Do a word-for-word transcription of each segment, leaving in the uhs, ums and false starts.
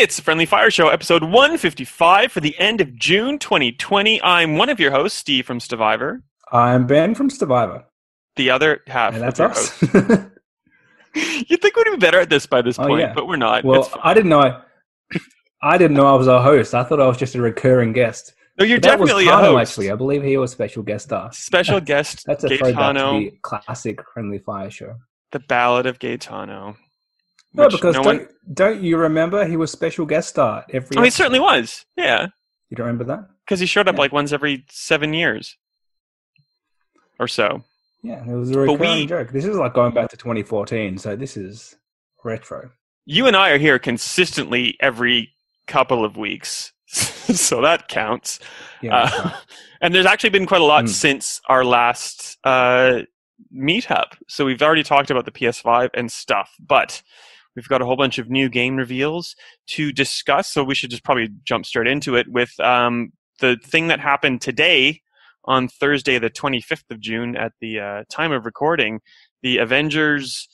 It's the Friendly Fire Show, episode one fifty-five for the end of June twenty twenty. I'm one of your hosts, Steve from Stevivor. I'm Ben from Stevivor. The other half. And that's us. You'd think we'd be better at this by this point, oh, yeah. But we're not. Well, I didn't know I, I didn't know I was a host. I thought I was just a recurring guest. No, you're that definitely was Kano, a host. Actually, I believe he was special guest star. Special guest. That's a Gaetano. Throwback to the classic Friendly Fire Show. The Ballad of Gaetano. No, because no don't, one... don't you remember he was special guest star every? Oh, episode. He certainly was. Yeah. You don't remember that? Because he showed up yeah. like once every seven years, or so. Yeah, it was a recurring we, joke. This is like going back to twenty fourteen, so this is retro. You and I are here consistently every couple of weeks, so that counts. Yeah, uh, right. And there's actually been quite a lot mm. since our last uh, meetup. So we've already talked about the P S five and stuff, but we've got a whole bunch of new game reveals to discuss, so we should just probably jump straight into it with um, the thing that happened today, on Thursday, the twenty-fifth of June, at the uh, time of recording, the Avengers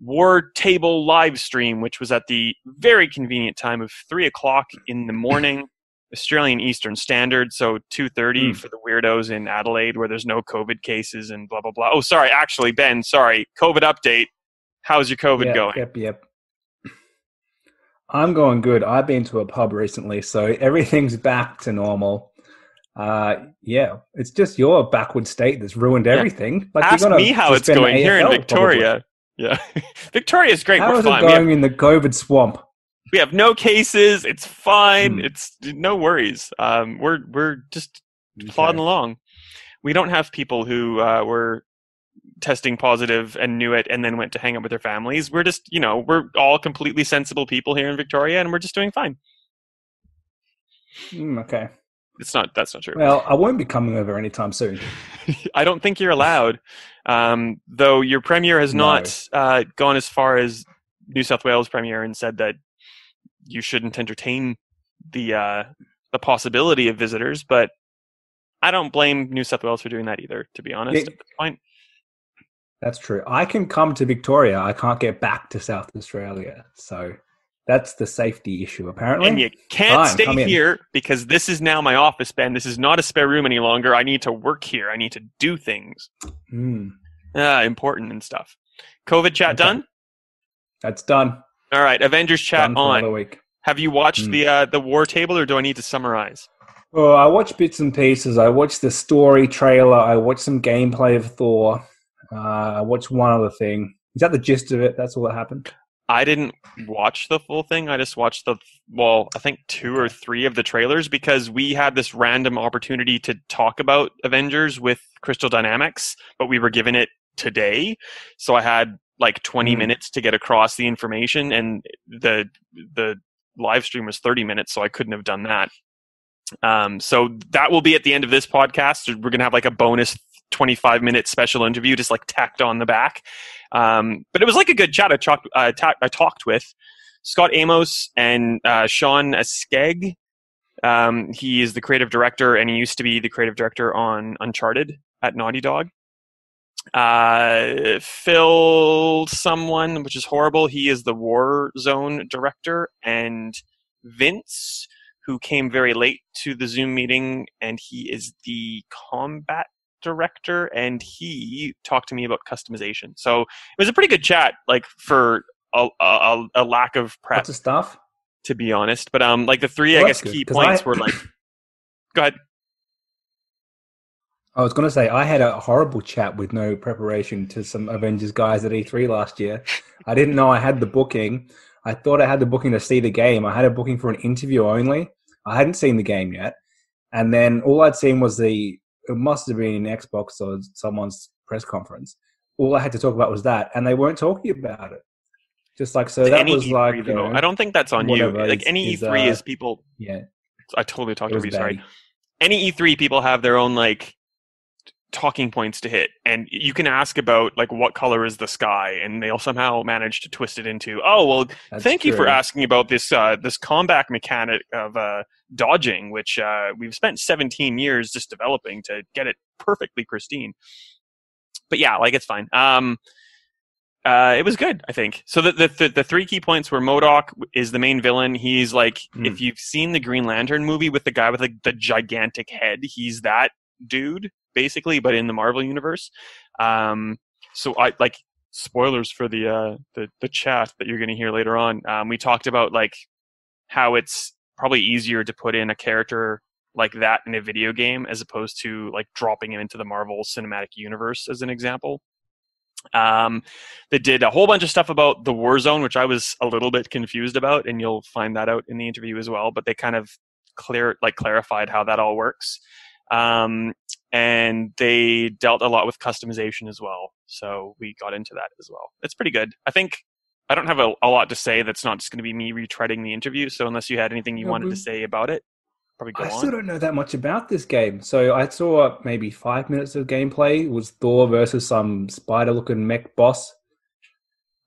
War Table live stream, which was at the very convenient time of three o'clock in the morning, Australian Eastern Standard, so two thirty mm. for the weirdos in Adelaide, where there's no COVID cases and blah blah blah. Oh, sorry, actually, Ben, sorry, COVID update. How's your COVID yep, going? Yep, yep. I'm going good. I've been to a pub recently, so everything's back to normal. Uh, yeah, it's just your backward state that's ruined everything. Like, ask me how it's going here in Victoria. Yeah, Victoria's great. How is it going in the COVID swamp? We have no cases. It's fine. Mm. It's no worries. Um, we're we're just plodding along. We don't have people who uh, were testing positive and knew it and then went to hang out with their families. We're just, you know, we're all completely sensible people here in Victoria, and we're just doing fine. Mm, okay. It's not. That's not true. Well, I won't be coming over anytime soon. I don't think you're allowed, um, though. Your premier has no. not uh, gone as far as New South Wales premier and said that you shouldn't entertain the uh, the possibility of visitors. But I don't blame New South Wales for doing that either. To be honest, it, at this point. That's true. I can come to Victoria. I can't get back to South Australia, so. That's the safety issue, apparently. And you can't Fine, stay here because this is now my office, Ben. This is not a spare room any longer. I need to work here. I need to do things. Mm. Ah, important and stuff. COVID chat okay. done? That's done. All right. Avengers chat done on. For another week. Have you watched mm. the uh, the War Table, or do I need to summarize? Oh, I watched bits and pieces. I watched the story trailer. I watched some gameplay of Thor. Uh, I watched one other thing. Is that the gist of it? That's all that happened? I didn't watch the full thing. I just watched the, well, I think two or three of the trailers, because we had this random opportunity to talk about Avengers with Crystal Dynamics, but we were given it today. So I had like twenty mm. minutes to get across the information, and the the live stream was thirty minutes, so I couldn't have done that. Um, so that will be at the end of this podcast. We're going to have like a bonus twenty-five minute special interview just like tacked on the back. Um, but it was like a good chat. I, talk, uh, ta- I talked with Scott Amos and uh, Sean Askeg. Um, he is the creative director, and he used to be the creative director on Uncharted at Naughty Dog. Uh, Phil someone, which is horrible. He is the Warzone director. And Vince, who came very late to the Zoom meeting, and he is the combat director, and he talked to me about customization. So it was a pretty good chat, like for a, a, a lack of prep. Lots of stuff, to be honest. But um, like the three, well, I guess, good, key points I... were like, go ahead. I was going to say, I had a horrible chat with no preparation to some Avengers guys at E three last year. I didn't know I had the booking. I thought I had the booking to see the game. I had a booking for an interview only. I hadn't seen the game yet. And then all I'd seen was the, it must have been an Xbox or someone's press conference. All I had to talk about was that, and they weren't talking about it. Just like, so that any was E three, like, you know, I don't think that's on you. Like is, any E three is, uh, is people. Yeah. I totally talked over you. Sorry. Any E three people have their own like talking points to hit, and you can ask about like what color is the sky, and they'll somehow manage to twist it into, oh well, that's thank true. You for asking about this uh this combat mechanic of uh dodging, which uh we've spent seventeen years just developing to get it perfectly pristine. But yeah, like it's fine. um Uh, it was good, I think. So the, the the the three key points were M O D O K is the main villain. He's like, mm. if you've seen the Green Lantern movie with the guy with like the gigantic head, he's that dude basically, but in the Marvel universe. Um, so I like spoilers for the uh the the chat that you're going to hear later on. Um, we talked about like how it's probably easier to put in a character like that in a video game as opposed to like dropping him into the Marvel Cinematic Universe as an example. Um, they did a whole bunch of stuff about the war zone, which I was a little bit confused about, and you'll find that out in the interview as well, but they kind of clear, like clarified how that all works. Um, and they dealt a lot with customization as well. So we got into that as well. It's pretty good. I think I don't have a, a lot to say. That's not just going to be me retreading the interview. So unless you had anything you no, wanted we, to say about it, probably go I on. I still don't know that much about this game. So I saw maybe five minutes of gameplay. It was Thor versus some spider-looking mech boss.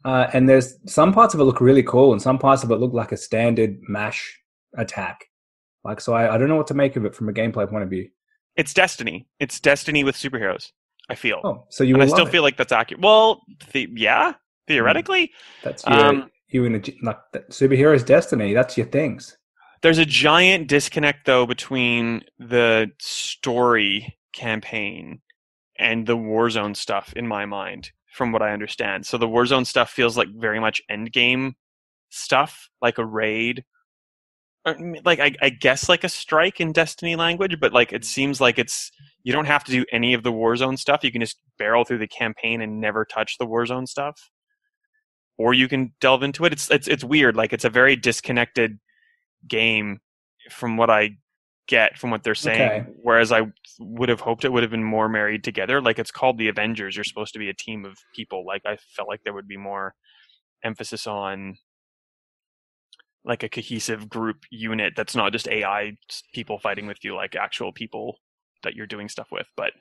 Uh, and there's some parts of it look really cool, and some parts of it look like a standard mash attack. Like, so I, I don't know what to make of it from a gameplay point of view. It's Destiny. It's Destiny with superheroes, I feel. Oh, so you and I still it. feel like that's accurate. Well, the, yeah. Theoretically, that's your, um, you in a like superhero's Destiny. That's your things. There's a giant disconnect though between the story campaign and the Warzone stuff, in my mind, from what I understand. So the Warzone stuff feels like very much endgame stuff, like a raid, or like I, I guess like a strike in Destiny language. But like it seems like it's you don't have to do any of the Warzone stuff. You can just barrel through the campaign and never touch the Warzone stuff. Or you can delve into it. It's it's it's weird. Like it's a very disconnected game from what I get from what they're saying. Okay. Whereas I would have hoped it would have been more married together. Like it's called the Avengers. You're supposed to be a team of people. Like I felt like there would be more emphasis on like a cohesive group unit that's not just A I people fighting with you, like actual people that you're doing stuff with. But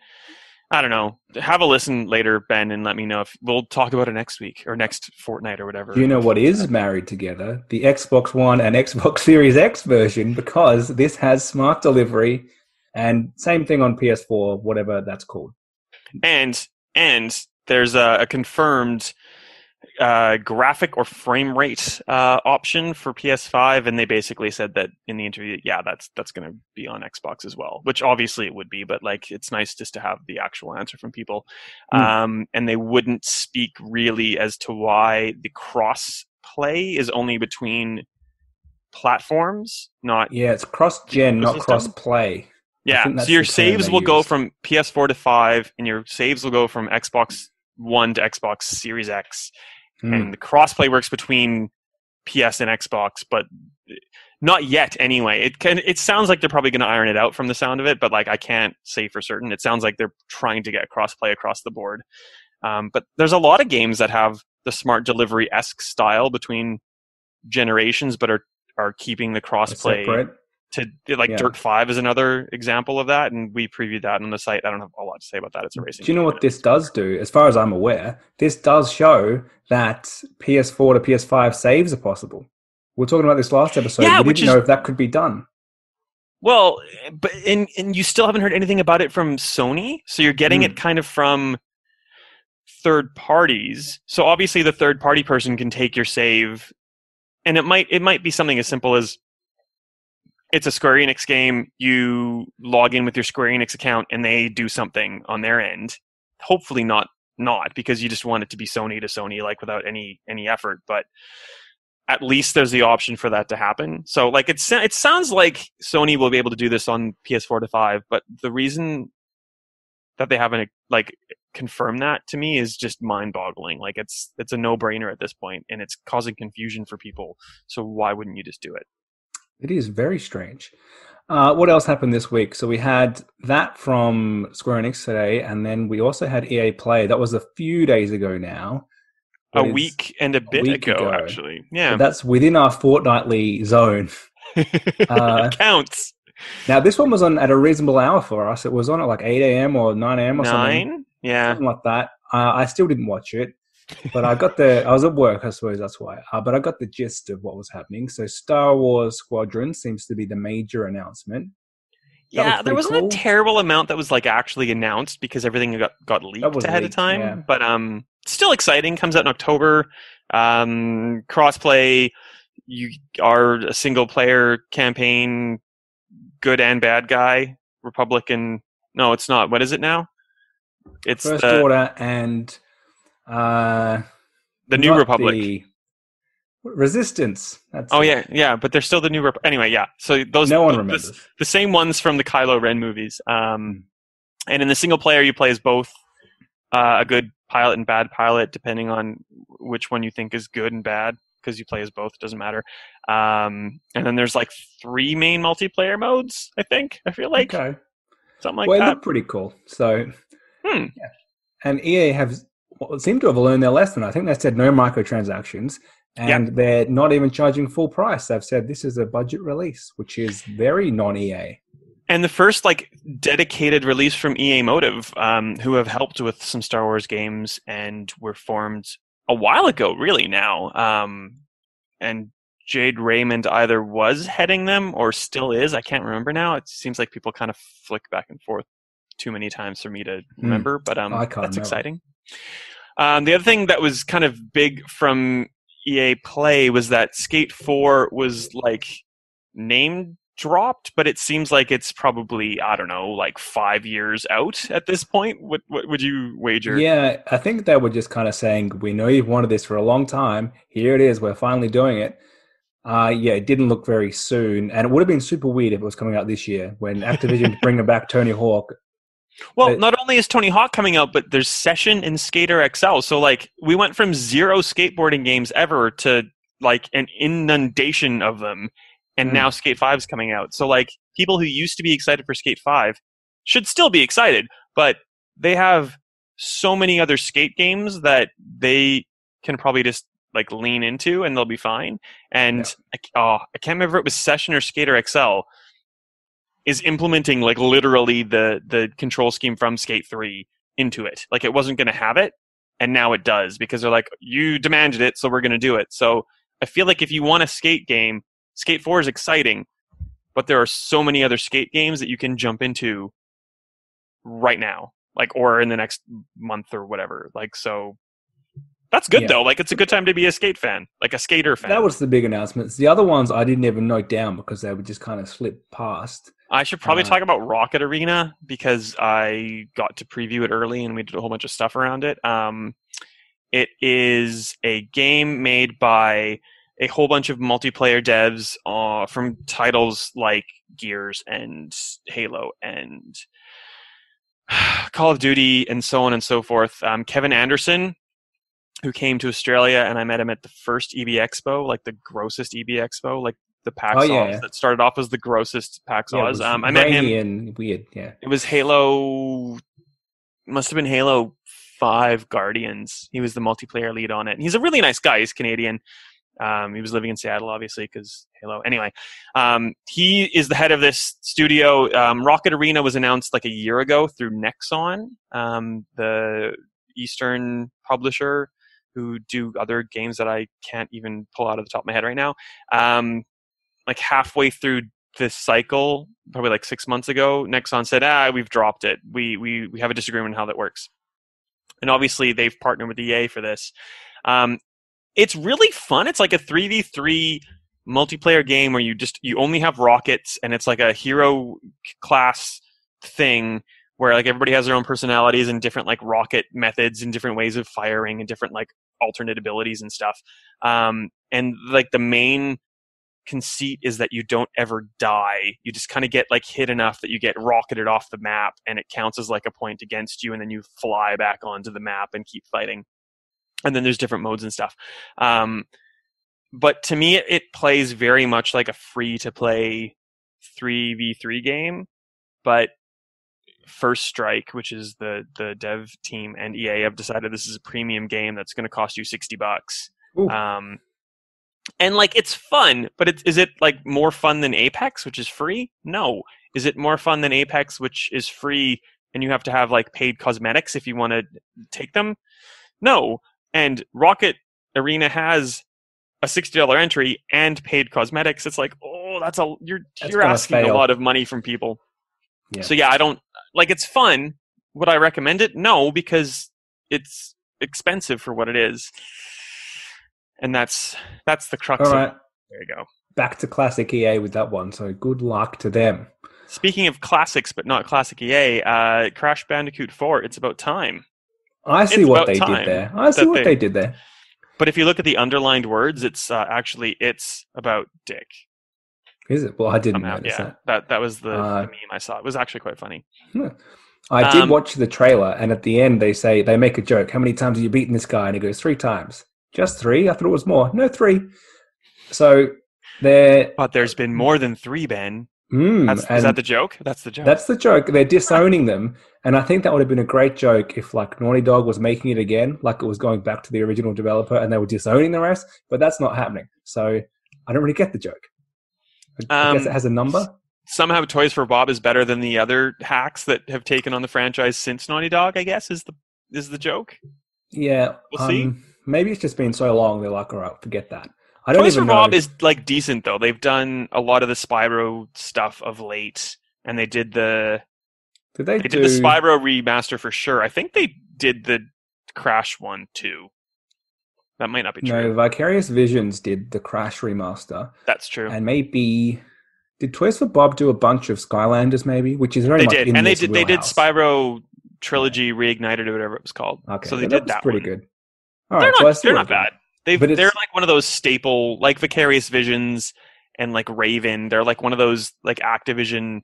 I don't know. Have a listen later, Ben, and let me know if we'll talk about it next week or next fortnight or whatever. You know what is married together? The Xbox One and Xbox Series X version, because this has smart delivery and same thing on P S four, whatever that's called. And and there's a, a confirmed uh, graphic or frame rate uh, option for P S five, and they basically said that in the interview, yeah, that's that's going to be on Xbox as well, which obviously it would be, but like it's nice just to have the actual answer from people. Mm. Um, and they wouldn't speak really as to why the cross play is only between platforms, not yeah, it's cross gen, not cross play. Yeah, so your saves will go from P S four to five, and your saves will go from Xbox One to Xbox Series X. Mm. And the crossplay works between P S and Xbox, but not yet anyway. It can. It sounds like they're probably going to iron it out from the sound of it, but like I can't say for certain. It sounds like they're trying to get crossplay across the board. Um, but there's a lot of games that have the smart delivery-esque style between generations, but are are keeping the crossplay to like yeah. Dirt five is another example of that, and we previewed that on the site. I don't have a lot to say about that. It's a racing game. Do you know what this does do? As far as I'm aware, this does show that P S four to P S five saves are possible. We were talking about this last episode. Yeah, we didn't is, know if that could be done. Well, but and, and you still haven't heard anything about it from Sony, so you're getting mm. it kind of from third parties. So obviously the third party person can take your save, and it might it might be something as simple as it's a Square Enix game. You log in with your Square Enix account and they do something on their end. Hopefully not, not because you just want it to be Sony to Sony, like without any, any effort, but at least there's the option for that to happen. So like it's, it sounds like Sony will be able to do this on P S four to five, but the reason that they haven't like confirmed that to me is just mind boggling. Like it's, it's a no brainer at this point, and it's causing confusion for people. So why wouldn't you just do it? It is very strange. Uh, what else happened this week? So we had that from Square Enix today, and then we also had E A Play. That was a few days ago now. A week and a bit a ago, ago, actually. Yeah, so that's within our fortnightly zone. Uh, counts. Now, this one was on at a reasonable hour for us. It was on at like eight a.m. or nine a.m. or Nine? something. Yeah. Something like that. Uh, I still didn't watch it. But I got the, I was at work, I suppose that's why. Uh, but I got the gist of what was happening. So Star Wars Squadron seems to be the major announcement. Yeah, there wasn't cool. a terrible amount that was like actually announced because everything got, got leaked ahead leaked, of time. Yeah. But um, still exciting. Comes out in October. Um, crossplay. You are a single player campaign, good and bad guy. Republican. No, it's not. What is it now? It's First the, Order and uh, the New Republic. The Resistance. That's oh it. yeah, yeah, but they're still the New Rep. Anyway, yeah. So those no one the, remembers the, the same ones from the Kylo Ren movies. Um, and in the single player, you play as both uh, a good pilot and bad pilot, depending on which one you think is good and bad, because you play as both. It doesn't matter. Um, and then there's like three main multiplayer modes. I think I feel like okay. something like well, that. Well, it looked pretty cool. So, hmm. yeah. And E A have well, seem to have learned their lesson. I think they said no microtransactions. And yep. they're not even charging full price. I've said this is a budget release, which is very non-E A. And the first like dedicated release from E A Motive, um, who have helped with some Star Wars games and were formed a while ago, really now. Um, and Jade Raymond either was heading them or still is. I can't remember now. It seems like people kind of flick back and forth too many times for me to remember. Mm. But um, that's remember. exciting. Um, the other thing that was kind of big from E A Play was that Skate four was like name dropped, but it seems like it's probably, I don't know, like five years out at this point. What, what would you wager? Yeah, I think they were just kind of saying, we know you've wanted this for a long time. Here it is. We're finally doing it. Uh, yeah, it didn't look very soon. And it would have been super weird if it was coming out this year when Activision bringing back Tony Hawk. Well, but, not only is Tony Hawk coming out, but there's Session and Skater X L. So, like, we went from zero skateboarding games ever to, like, an inundation of them. And mm. now Skate five is coming out. So, like, people who used to be excited for Skate five should still be excited. But they have so many other skate games that they can probably just, like, lean into and they'll be fine. And, yeah. I, oh, I can't remember if it was Session or Skater X L. Is implementing like literally the the control scheme from Skate three into it. Like it wasn't going to have it, and now it does because they're like, you demanded it, so we're going to do it. So I feel like if you want a skate game, Skate four is exciting, but there are so many other skate games that you can jump into right now, like or in the next month or whatever. Like so, that's good yeah. though. Like it's a good time to be a skate fan, like a skater fan. That was the big announcements. The other ones I didn't even note down because they would just kind of slip past. I should probably uh, talk about Rocket Arena because I got to preview it early and we did a whole bunch of stuff around it. Um, it is a game made by a whole bunch of multiplayer devs uh, from titles like Gears and Halo and Call of Duty and so on and so forth. Um, Kevin Anderson, who came to Australia, and I met him at the first E B Expo, like the grossest E B Expo, like the packs oh, yeah. that started off as the grossest packs yeah, was um I met him and weird yeah it was Halo must have been Halo five Guardians. He was the multiplayer lead on it, and he's a really nice guy. He's Canadian. Um he was living in Seattle obviously because Halo. Anyway, um he is the head of this studio. um Rocket Arena was announced like a year ago through Nexon, um the Eastern publisher who do other games that I can't even pull out of the top of my head right now. um Like halfway through this cycle, probably like six months ago, Nexon said, ah, we've dropped it. We we we have a disagreement on how that works. And obviously they've partnered with E A for this. Um, it's really fun. It's like a three v three multiplayer game where you just you only have rockets and it's like a hero class thing where like everybody has their own personalities and different like rocket methods and different ways of firing and different like alternate abilities and stuff. Um, and like the main conceit is that you don't ever die. You just kind of get like hit enough that you get rocketed off the map and it counts as like a point against you, and then you fly back onto the map and keep fighting. And then there's different modes and stuff. Um, but to me, it, it plays very much like a free-to-play three v three game, but First Strike, which is the the dev team and E A, have decided this is a premium game that's going to cost you sixty bucks. Ooh. Um, and like it's fun, but it, is it like more fun than Apex, which is free? No. Is it more fun than Apex, which is free, and you have to have like paid cosmetics if you want to take them? No. And Rocket Arena has a sixty dollars entry and paid cosmetics. It's like, oh, that's a you're that's you're asking fail. a lot of money from people. Yeah. So yeah, I don't like. It's fun. Would I recommend it? No, because it's expensive for what it is, and that's that's the crux. All right. Of it. There you go. Back to classic E A with that one. So good luck to them. Speaking of classics, but not classic E A, uh, Crash Bandicoot four. It's about time. I see it's what they did there. I see what they, they did there. But if you look at the underlined words, it's uh, actually it's about dick. Is it? Well, I didn't Somehow, notice yeah. that. That that was the, uh, the meme I saw. It was actually quite funny. Yeah. I did um, watch the trailer, and at the end they say they make a joke. How many times have you beaten this guy? And he goes three times. Just three? I thought it was more. No, three. So they're. But there's been more than three, Ben. Mm, that's, is that the joke? That's the joke. That's the joke. They're disowning them, and I think that would have been a great joke if, like, Naughty Dog was making it again, like it was going back to the original developer, and they were disowning the rest. But that's not happening. So I don't really get the joke. I um, guess it has a number. Somehow, Toys for Bob is better than the other hacks that have taken on the franchise since Naughty Dog. I guess is the is the joke. Yeah, we'll um, see. Maybe it's just been so long. They're like, all right, forget that. I don't Toys for Bob is like decent though. They've done a lot of the Spyro stuff of late, and they did the did they, they do... did the Spyro remaster for sure. I think they did the Crash one too. That might not be true. No, Vicarious Visions did the Crash remaster. That's true. And maybe did Toys for Bob do a bunch of Skylanders? Maybe, which is very they much did, in and this they did wheelhouse. They did Spyro Trilogy Reignited or whatever it was called. Okay, so they did that. Pretty one. Good. All they're right, not, so they're not bad. They've, they're like one of those staple, like Vicarious Visions and like Raven. They're like one of those, like Activision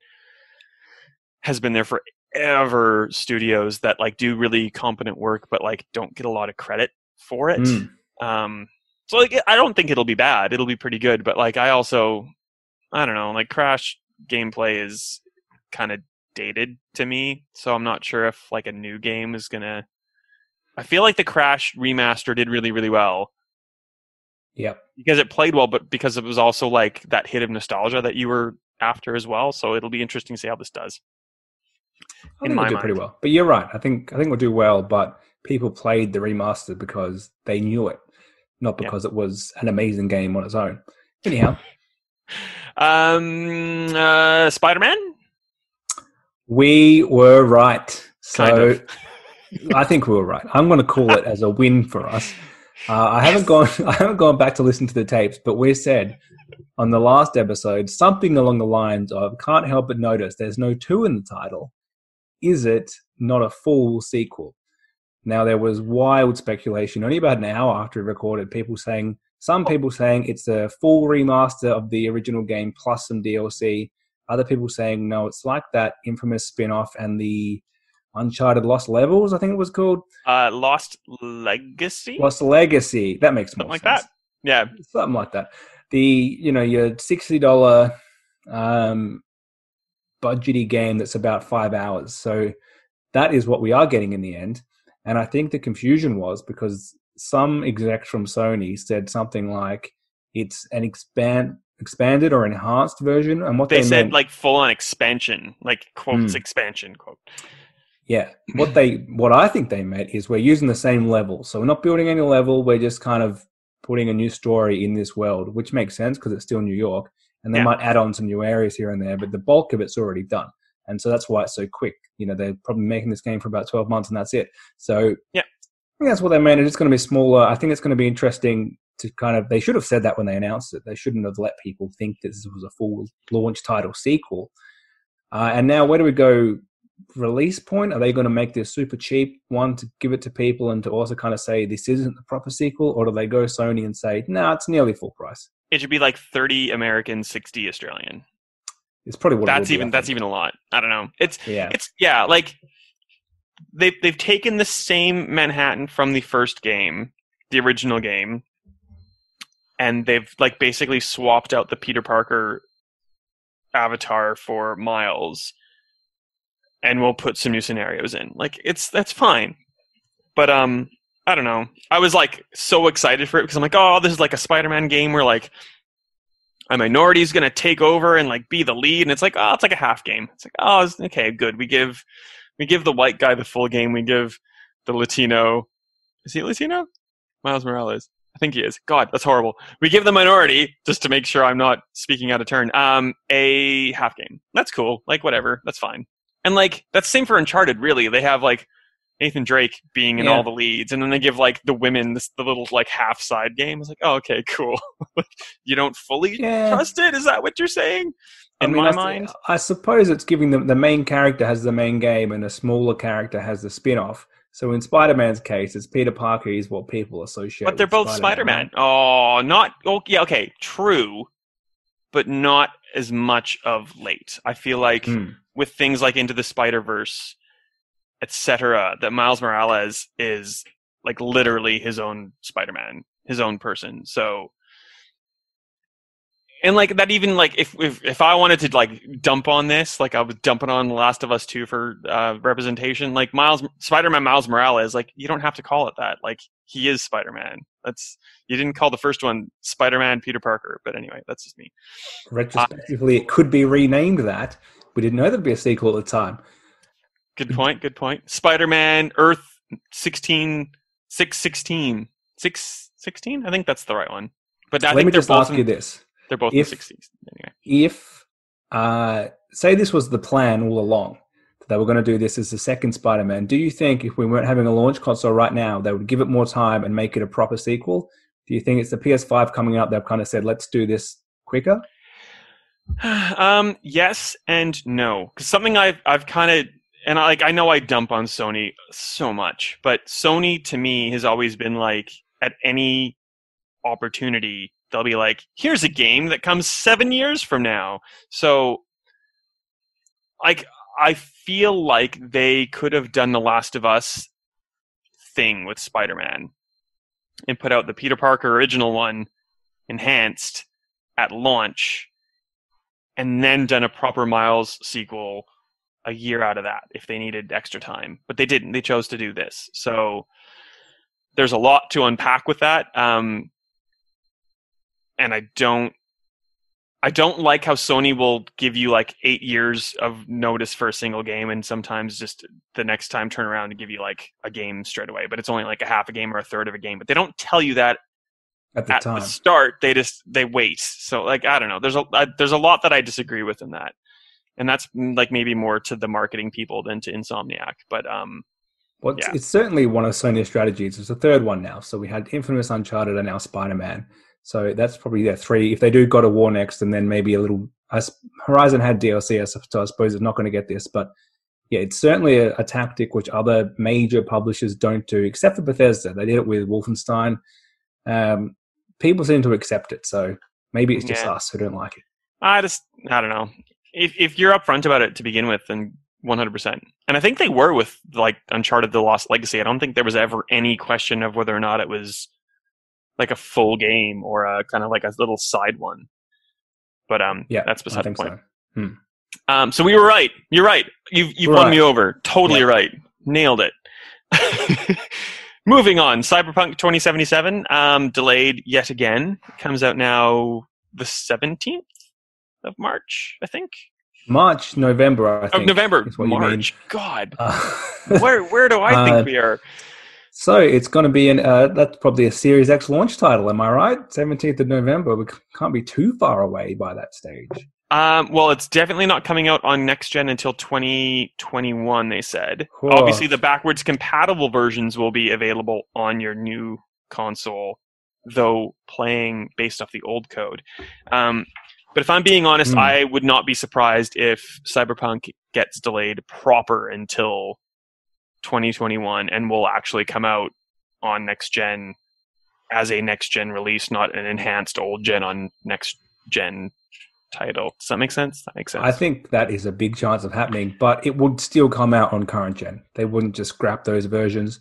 has been there forever studios that like do really competent work, but like don't get a lot of credit for it. Mm. Um, so like, I don't think it'll be bad. It'll be pretty good. But like, I also, I don't know, like Crash gameplay is kind of dated to me. So I'm not sure if like a new game is going to, I feel like the Crash remaster did really, really well. Yeah, because it played well, but because it was also like that hit of nostalgia that you were after as well. So it'll be interesting to see how this does. I think it'll do pretty well, but you're right. I think I think we'll do well. But people played the remaster because they knew it, not because yeah. it was an amazing game on its own. Anyhow, um, uh, Spider-Man. We were right. So kind of. I think we were right. I'm going to call it as a win for us. Uh, I haven't yes. gone. I haven't gone back to listen to the tapes, but we said on the last episode something along the lines of "Can't help but notice there's no two in the title. Is it not a full sequel?" Now there was wild speculation. Only about an hour after we recorded, people saying some people saying it's a full remaster of the original game plus some D L C. Other people saying no, it's like that Infamous spin-off and the Uncharted Lost Levels, I think it was called. Uh, Lost Legacy? Lost Legacy. That makes more sense. Something like that. Yeah. Something like that. The, you know, your sixty dollars um, budgety game that's about five hours. So that is what we are getting in the end. And I think the confusion was because some exec from Sony said something like it's an expand... expanded or enhanced version. And what They, they said meant- like full-on expansion, like quotes mm. expansion, quote. Yeah, what they, what I think they meant is we're using the same level. So we're not building any level. We're just kind of putting a new story in this world, which makes sense because it's still New York. And they yeah. might add on some new areas here and there, but the bulk of it's already done. And so that's why it's so quick. You know, they're probably making this game for about twelve months and that's it. So yeah, I think that's what they meant. It's going to be smaller. I think it's going to be interesting to kind of, they should have said that when they announced it. They shouldn't have let people think that this was a full launch title sequel. Uh, and now where do we go? Release point? Are they going to make this super cheap one to give it to people and to also kind of say this isn't the proper sequel, or do they go Sony and say no, nah, it's nearly full price? It should be like thirty American, sixty Australian. It's probably what that's it even. Be, that's even a lot. I don't know. It's yeah. It's yeah. Like they've they've taken the same Manhattan from the first game, the original game, and they've like basically swapped out the Peter Parker avatar for Miles. And we'll put some new scenarios in. Like it's that's fine, but um, I don't know. I was like so excited for it because I'm like, oh, this is like a Spider-Man game where like a minority is gonna take over and like be the lead, and it's like, oh, it's like a half game. It's like, oh, it's, okay, good. We give we give the white guy the full game. We give the Latino. Is he Latino? Miles Morales. I think he is. God, that's horrible. We give the minority, just to make sure I'm not speaking out of turn, um, a half game. That's cool. Like, whatever. That's fine. And, like, that's the same for Uncharted, really. They have, like, Nathan Drake being in yeah. all the leads, and then they give, like, the women this, the little, like, half-side game. It's like, oh, okay, cool. You don't fully yeah. trust it? Is that what you're saying? In I mean, my I, mind? I suppose it's giving them... The main character has the main game, and a smaller character has the spin-off. So in Spider-Man's case, it's Peter Parker is what people associate with But they're with both Spider-Man. Spider-Man. Oh, not... Oh, yeah, okay, true, but not as much of late. I feel like mm. with things like Into the Spider-Verse, et cetera, that Miles Morales is, like, literally his own Spider-Man, his own person. So... And, like, that even, like, if, if if I wanted to, like, dump on this, like, I was dumping on The Last of Us two for uh, representation, like, Miles Spider-Man Miles Morales, like, you don't have to call it that. Like, he is Spider-Man. That's, you didn't call the first one Spider-Man Peter Parker, but anyway, that's just me. Retrospectively, uh, it could be renamed that. We didn't know there'd be a sequel at the time. Good point, good point. Spider-Man Earth sixteen, six sixteen. six sixteen? I think that's the right one. But I Let think me just ask in- you this. They're both if, in the sixties. Anyway. If, uh, say this was the plan all along, that they were going to do this as the second Spider-Man, do you think if we weren't having a launch console right now, they would give it more time and make it a proper sequel? Do you think it's the P S five coming out they've kind of said, let's do this quicker? Um, yes and no. Because something I've, I've kind of, and I, like, I know I dump on Sony so much, but Sony to me has always been like, at any opportunity, they'll be like, here's a game that comes seven years from now. So, like, I feel like they could have done the Last of Us thing with Spider-Man and put out the Peter Parker original one enhanced at launch and then done a proper Miles sequel a year out of that if they needed extra time. But they didn't. They chose to do this. So there's a lot to unpack with that. Um, And I don't, I don't like how Sony will give you like eight years of notice for a single game, and sometimes just the next time turn around and give you like a game straight away. But it's only like a half a game or a third of a game. But they don't tell you that at the, at time. the start. They just they wait. So like I don't know. There's a I, there's a lot that I disagree with in that, and that's like maybe more to the marketing people than to Insomniac. But um, well, it's, yeah. it's certainly one of Sony's strategies. It's the third one now. So we had Infamous, Uncharted, and now Spider-Man. So that's probably their three. If they do God of War next, and then maybe a little Horizon had D L C, so I suppose it's not going to get this. But yeah, it's certainly a, a tactic which other major publishers don't do, except for Bethesda. They did it with Wolfenstein. Um, people seem to accept it, so maybe it's just yeah. us who don't like it. I just, I don't know. If if you're upfront about it to begin with, then one hundred percent. And I think they were with like Uncharted: The Lost Legacy. I don't think there was ever any question of whether or not it was like a full game or a kind of like a little side one. But um, yeah, that's beside the point. So. Hmm. Um, so we were right. You're right. You've, you've won right. me over. Totally yeah. right. Nailed it. Moving on. Cyberpunk twenty seventy-seven, um, delayed yet again. Comes out now the seventeenth of March, I think. March, November, I think. Oh, November, March. God. Uh, where, where do I think uh, we are? So it's going to be an uh, that's probably a Series X launch title, am I right? seventeenth of November. We can't be too far away by that stage. Um, well, it's definitely not coming out on next gen until twenty twenty-one. They said. Cool. Obviously, the backwards compatible versions will be available on your new console, though playing based off the old code. Um, but if I'm being honest, mm. I would not be surprised if Cyberpunk gets delayed proper until twenty twenty-one and will actually come out on next gen as a next gen release, not an enhanced old gen on next gen title. Does that make sense? That makes sense. I think that is a big chance of happening, but it would still come out on current gen. They wouldn't just scrap those versions.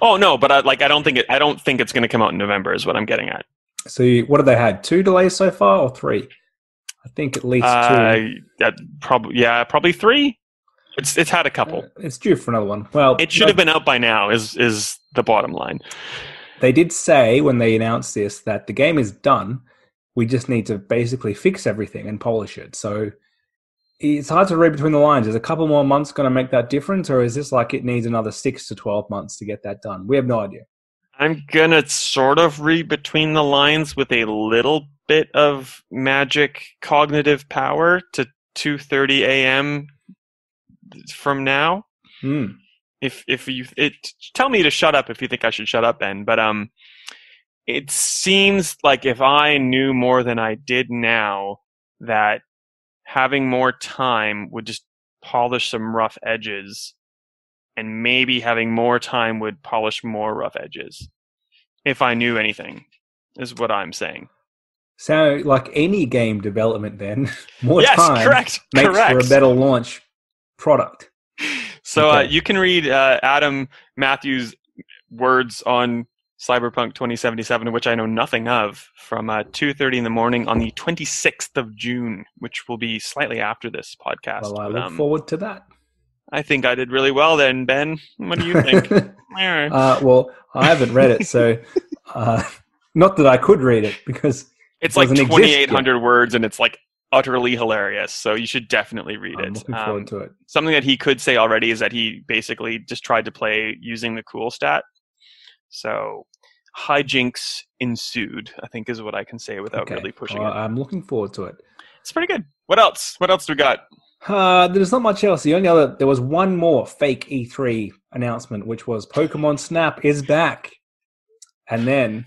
Oh no, but I, like I don't think it. I don't think it's going to come out in November. Is what I'm getting at. So you, what have they had? Two delays so far, or three? I think at least uh, two. That probably yeah, probably three. It's it's had a couple. Uh, it's due for another one. Well, it should no, have been out by now. Is is the bottom line? They did say when they announced this that the game is done. We just need to basically fix everything and polish it. So it's hard to read between the lines. Is a couple more months going to make that difference, or is this like it needs another six to twelve months to get that done? We have no idea. I'm gonna sort of read between the lines with a little bit of magic cognitive power to two thirty a m from now. Hmm. If if you it tell me to shut up if you think I should shut up, Ben. But um, it seems like if I knew more than I did now, that having more time would just polish some rough edges, and maybe having more time would polish more rough edges. If I knew anything, is what I'm saying. So, like any game development, then more yes, time correct, makes correct. for a better launch product. So okay. uh, you can read uh, Adam Matthews' words on Cyberpunk twenty seventy-seven, which I know nothing of, from uh, two thirty in the morning on the twenty-sixth of June, which will be slightly after this podcast. Well, I but, look um, forward to that. I think I did really well then, Ben. What do you think? uh, well, I haven't read it, so uh, not that I could read it, because it's it like twenty-eight hundred words, and it's like utterly hilarious. So you should definitely read I'm it. Looking forward um, to it. Something that he could say already is that he basically just tried to play using the cool stat. So hijinks ensued, I think, is what I can say without okay. really pushing well, it. I'm looking forward to it. It's pretty good. What else? What else do we got? Uh, there's not much else. The only other, there was one more fake E three announcement, which was Pokemon Snap is back. And then,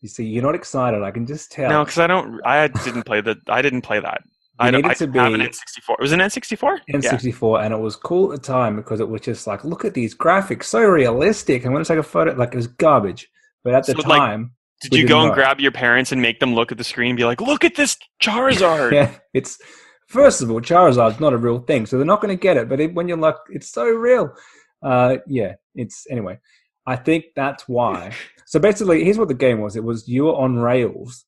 you see, you're not excited. I can just tell. No, because I don't. I didn't play the. I didn't play that. I don't. I have an N sixty-four. It was an N sixty-four. N sixty-four, yeah. And it was cool at the time because it was just like, look at these graphics, so realistic. I'm going to take a photo. Like, it was garbage, but at the so, time. Like, did you go and grab your parents and make them look at the screen and be like, look at this Charizard? Yeah, it's. First of all, Charizard's not a real thing, so they're not going to get it. But it, when you're like, it's so real. Uh, yeah, it's... Anyway, I think that's why. So basically, here's what the game was. It was you were on rails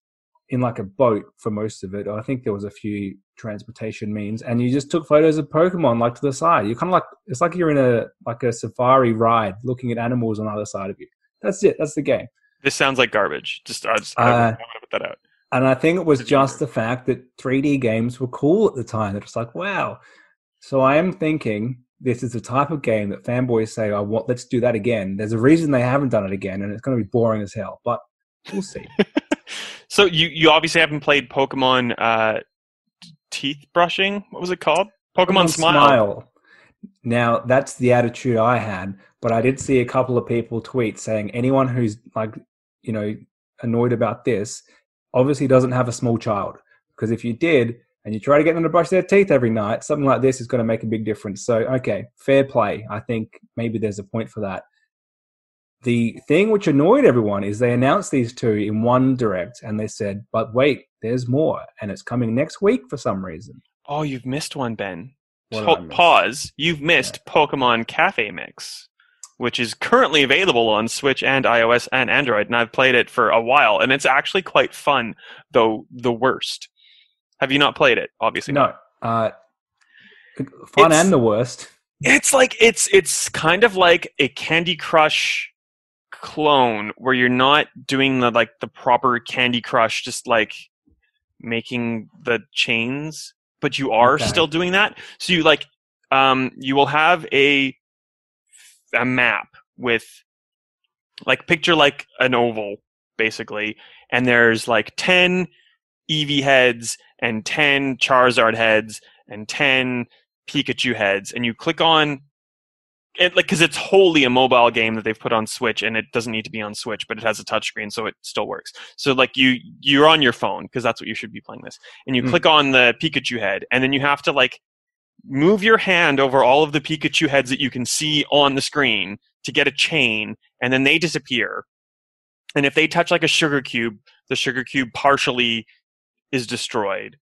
in like a boat for most of it. I think there was a few transportation means. And you just took photos of Pokemon like to the side. You're kind of like... It's like you're in a like a safari ride looking at animals on the other side of you. That's it. That's the game. This sounds like garbage. Just I, just, I, uh, I want to put that out. And I think it was just the fact that three D games were cool at the time. It's like, wow. So I am thinking this is the type of game that fanboys say, "I want, let's do that again." There's a reason they haven't done it again, and it's going to be boring as hell. But we'll see. So you, you obviously haven't played Pokemon uh, Teeth Brushing. What was it called? Pokemon, Pokemon Smile. Smile. Now, that's the attitude I had. But I did see a couple of people tweet saying, anyone who's like, you know, annoyed about this obviously doesn't have a small child, because if you did and you try to get them to brush their teeth every night, something like this is going to make a big difference. So, okay, fair play. I think maybe there's a point for that. The thing which annoyed everyone is they announced these two in one direct and they said, but wait, there's more, and it's coming next week for some reason. Oh, you've missed one, Ben. Hold, pause. You've missed yeah. Pokemon Cafe Mix, which is currently available on Switch and iOS and Android, and I've played it for a while, and it's actually quite fun, though the worst. Have you not played it? Obviously no. Uh, fun it's, and the worst. It's like it's it's kind of like a Candy Crush clone, where you're not doing the like the proper Candy Crush, just like making the chains, but you are okay. still doing that. So you like um, you will have a a map with like picture like an oval basically, and there's like ten Eevee heads and ten Charizard heads and ten Pikachu heads, and you click on it like, because it's wholly a mobile game that they've put on Switch, and it doesn't need to be on Switch, but it has a touchscreen so it still works. So like you you're on your phone, because that's what you should be playing this, and you mm. click on the Pikachu head, and then you have to like move your hand over all of the Pikachu heads that you can see on the screen to get a chain, and then they disappear. And if they touch like a sugar cube, the sugar cube partially is destroyed.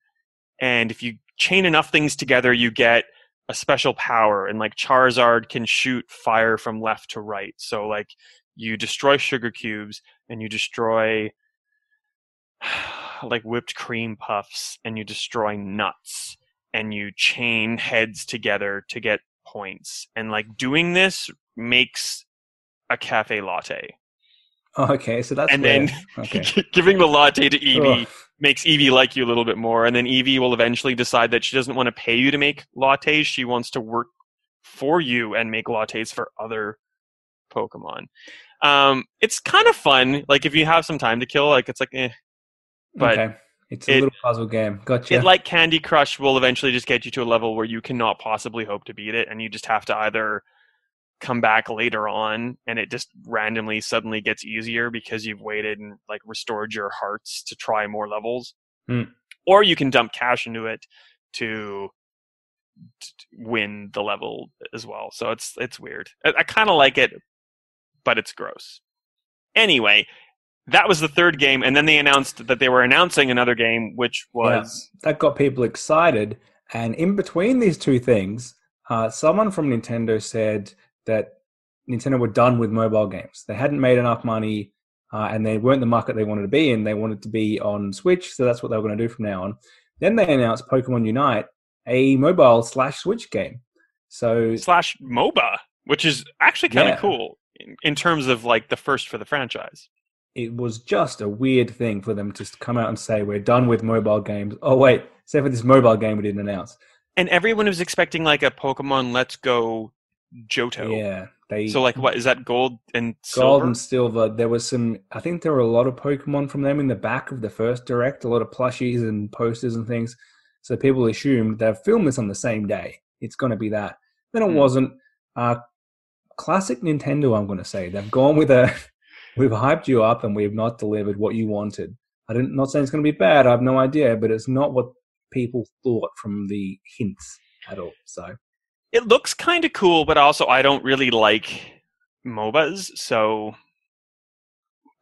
And if you chain enough things together, you get a special power. And like Charizard can shoot fire from left to right. So like you destroy sugar cubes, and you destroy like whipped cream puffs, and you destroy nuts. And you chain heads together to get points. And like doing this makes a cafe latte. Oh, okay, so that's and weird. Then okay. giving the latte to Eevee oh. makes Eevee like you a little bit more. And then Eevee will eventually decide that she doesn't want to pay you to make lattes. She wants to work for you and make lattes for other Pokemon. Um, it's kind of fun. Like if you have some time to kill, like it's like, eh. But okay. It's a it, little puzzle game. Gotcha. It, like Candy Crush, will eventually just get you to a level where you cannot possibly hope to beat it, and you just have to either come back later on, and it just randomly suddenly gets easier because you've waited and like restored your hearts to try more levels. Mm. Or you can dump cash into it to, to win the level as well. So it's it's weird. I, I kind of like it, but it's gross. Anyway, that was the third game, and then they announced that they were announcing another game, which was... Yeah, that got people excited, and in between these two things, uh, someone from Nintendo said that Nintendo were done with mobile games. They hadn't made enough money, uh, and they weren't the market they wanted to be in. They wanted to be on Switch, so that's what they were going to do from now on. Then they announced Pokemon Unite, a mobile slash Switch game. So slash MOBA, which is actually kind of yeah. cool in, in terms of like the first for the franchise. It was just a weird thing for them to come out and say, we're done with mobile games. Oh, wait, except for this mobile game we didn't announce. And everyone was expecting like a Pokemon Let's Go Johto. Yeah. They, so like, what, is that gold and silver? Gold and silver. There was some, I think there were a lot of Pokemon from them in the back of the first Direct, a lot of plushies and posters and things. So people assumed they've filmed this on the same day. It's going to be that. Then it mm. wasn't. Uh, classic Nintendo, I'm going to say. They've gone with a... We've hyped you up and we've not delivered what you wanted. I'm not saying it's going to be bad. I have no idea, but it's not what people thought from the hints at all. So it looks kind of cool, but also I don't really like MOBAs. So,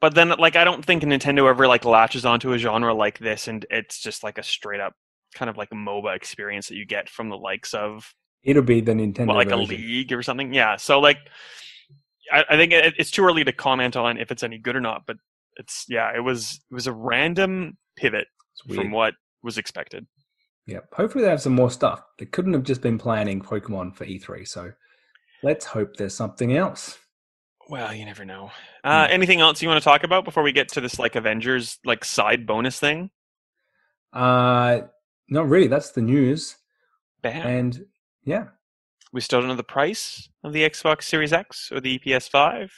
but then like I don't think Nintendo ever like latches onto a genre like this, and it's just like a straight up kind of like a MOBA experience that you get from the likes of. It'll be the Nintendo well, like version. A League or something. Yeah. So like. I think it's too early to comment on if it's any good or not, but it's yeah, it was it was a random pivot from what was expected. Yeah, hopefully they have some more stuff. They couldn't have just been planning Pokemon for E three, so let's hope there's something else. Well, you never know. Uh, hmm. Anything else you want to talk about before we get to this like Avengers like side bonus thing? Uh, not really. That's the news. Bam. And yeah. We still don't know the price of the Xbox Series X or the P S five.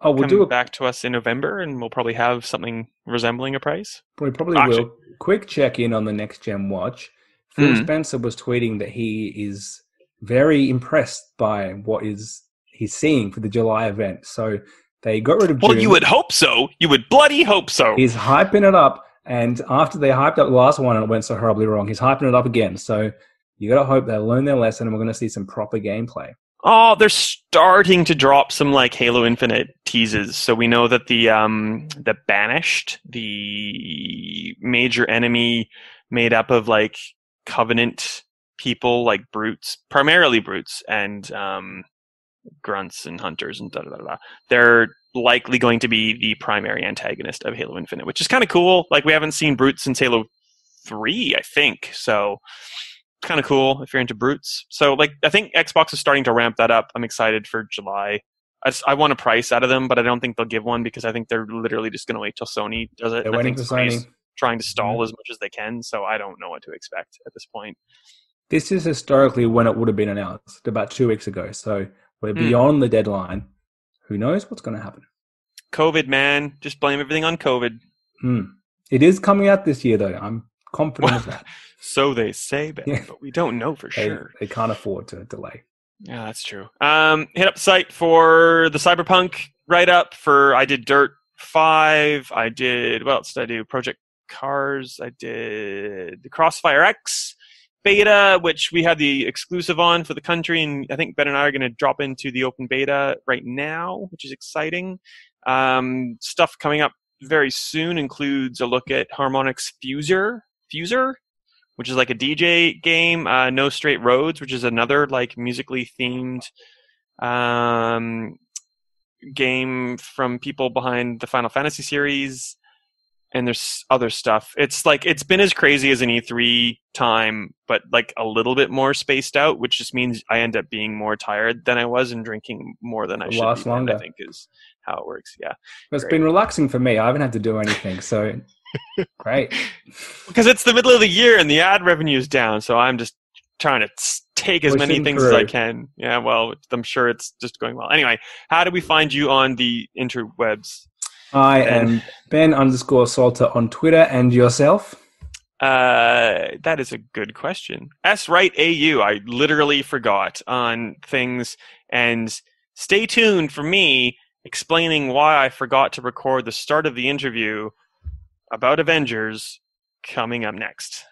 Oh, we'll Come do it back to us in November, and we'll probably have something resembling a price. We probably Actually. will. Quick check in on the next gen watch. Phil mm. Spencer was tweeting that he is very impressed by what is he's seeing for the July event. So they got rid of. Well, June. You would hope so. You would bloody hope so. He's hyping it up, and after they hyped up the last one and it went so horribly wrong, he's hyping it up again. So. You got to hope they learn their lesson, and we're going to see some proper gameplay. Oh, they're starting to drop some like Halo Infinite teases. So we know that the um, the Banished, the major enemy made up of like Covenant people, like brutes, primarily brutes, and um, grunts and hunters and da da da. They're likely going to be the primary antagonist of Halo Infinite, which is kind of cool. Like we haven't seen brutes since Halo three, I think. So. Kind of cool if you're into brutes. So like I think Xbox is starting to ramp that up. I'm excited for July. I, just, I want a price out of them, but I don't think they'll give one because I think they're literally just going to wait till Sony does it. They're and waiting I think for Sony. Trying to stall mm-hmm. as much as they can, so I don't know what to expect at this point. This is historically when it would have been announced, about two weeks ago. So we're mm. beyond the deadline. Who knows what's going to happen? COVID, man. Just blame everything on COVID. Mm. It is coming out this year, though. I'm confident well, of that. So they say, but, yeah. but we don't know for they, sure. They can't afford to delay. Yeah, that's true. Um, hit up the site for the Cyberpunk write-up for I did Dirt five. I did, what else did I do? Project Cars. I did the Crossfire X beta, which we had the exclusive on for the country. And I think Ben and I are going to drop into the open beta right now, which is exciting. Um, stuff coming up very soon includes a look at Harmonix Fuser. Fuser? Which is like a D J game, uh, No Straight Roads, which is another like musically themed um, game from people behind the Final Fantasy series, and there's other stuff. It's like it's been as crazy as an E three time, but like a little bit more spaced out, which just means I end up being more tired than I was and drinking more than I should. Last longer, I think, is how it works. Yeah, it's been relaxing for me. I haven't had to do anything, so. Great. Because it's the middle of the year and the ad revenue is down, so I'm just trying to take as Pushing many things through. as I can. Yeah, well, I'm sure it's just going well. Anyway, how do we find you on the interwebs? I ben. am Ben underscore Salter on Twitter, and yourself? Uh, that is a good question. S right A U. I literally forgot on things, and stay tuned for me explaining why I forgot to record the start of the interview about Avengers coming up next.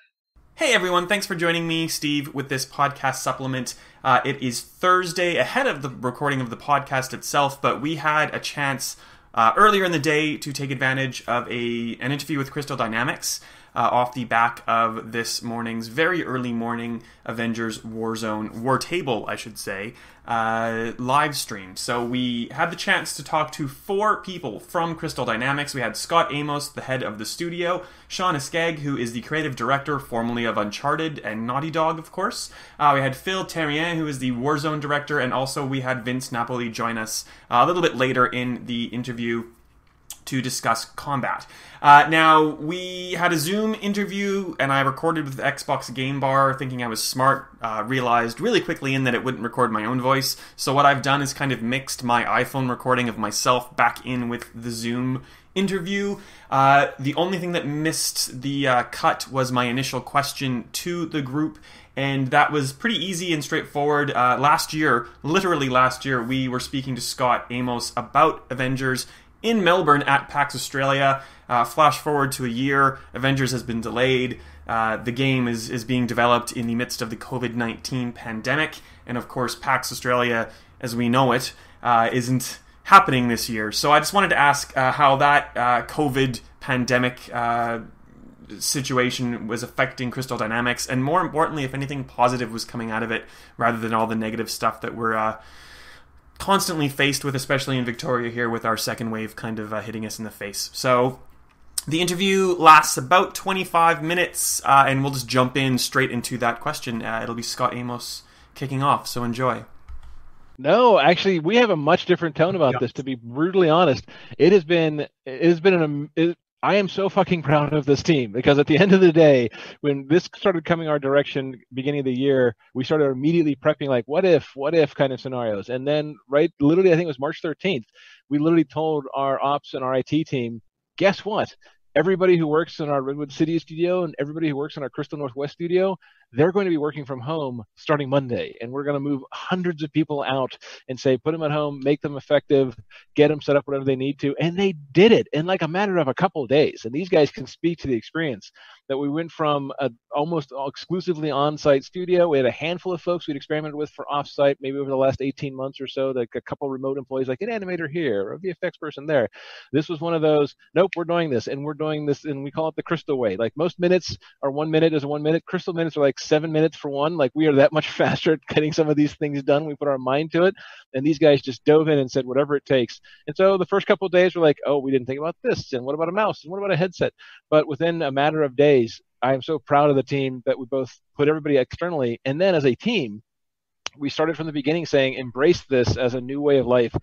Hey everyone, thanks for joining me, Steve, with this podcast supplement. Uh, it is Thursday, ahead of the recording of the podcast itself, but we had a chance uh, earlier in the day to take advantage of a an interview with Crystal Dynamics uh, off the back of this morning's very early morning Avengers Warzone, War Table, I should say, uh, live stream. So we had the chance to talk to four people from Crystal Dynamics. We had Scott Amos, the head of the studio, Sean Eskag, who is the creative director formerly of Uncharted and Naughty Dog, of course. Uh, we had Phil Terrien, who is the Warzone director, and also we had Vince Napoli join us a little bit later in the interview to discuss combat. Uh, now, we had a Zoom interview, and I recorded with Xbox Game Bar, thinking I was smart, uh, realized really quickly in that it wouldn't record my own voice, so what I've done is kind of mixed my iPhone recording of myself back in with the Zoom interview. Uh, the only thing that missed the uh, cut was my initial question to the group, and that was pretty easy and straightforward. Uh, last year, literally last year, we were speaking to Scott Amos about Avengers in Melbourne at PAX Australia. Uh, flash forward to a year, Avengers has been delayed, uh, the game is, is being developed in the midst of the COVID nineteen pandemic, and of course PAX Australia, as we know it, uh, isn't happening this year. So I just wanted to ask uh, how that uh, COVID pandemic uh, situation was affecting Crystal Dynamics, and more importantly, if anything positive was coming out of it, rather than all the negative stuff that we're uh, constantly faced with, especially in Victoria here with our second wave kind of uh, hitting us in the face. So the interview lasts about twenty-five minutes, uh, and we'll just jump in straight into that question. Uh, it'll be Scott Amos kicking off, so enjoy. No, actually, we have a much different tone about yeah. this, to be brutally honest. It has been, it has been an, it, I am so fucking proud of this team, because at the end of the day, when this started coming our direction beginning of the year, we started immediately prepping like what if, what if kind of scenarios. And then right, literally, I think it was March thirteenth, we literally told our ops and our I T team, guess what? Everybody who works in our Redwood City studio and everybody who works in our Crystal Northwest studio, they're going to be working from home starting Monday. And we're going to move hundreds of people out and say, put them at home, make them effective, get them set up whatever they need to. And they did it in like a matter of a couple of days. And these guys can speak to the experience that we went from a almost exclusively on-site studio. We had a handful of folks we'd experimented with for off-site, maybe over the last eighteen months or so, like a couple remote employees, like an animator here or a V F X person there. This was one of those, nope, we're doing this. And we're doing this, and we call it the Crystal way. Like most minutes are one minute is one minute. Crystal minutes are like seven minutes for one. Like we are that much faster at getting some of these things done. We put our mind to it. And these guys just dove in and said, whatever it takes. And so the first couple of days were like, oh, we didn't think about this. And what about a mouse? And what about a headset? But within a matter of days, I am so proud of the team that we both put everybody externally. And then as a team, we started from the beginning saying, embrace this as a new way of life.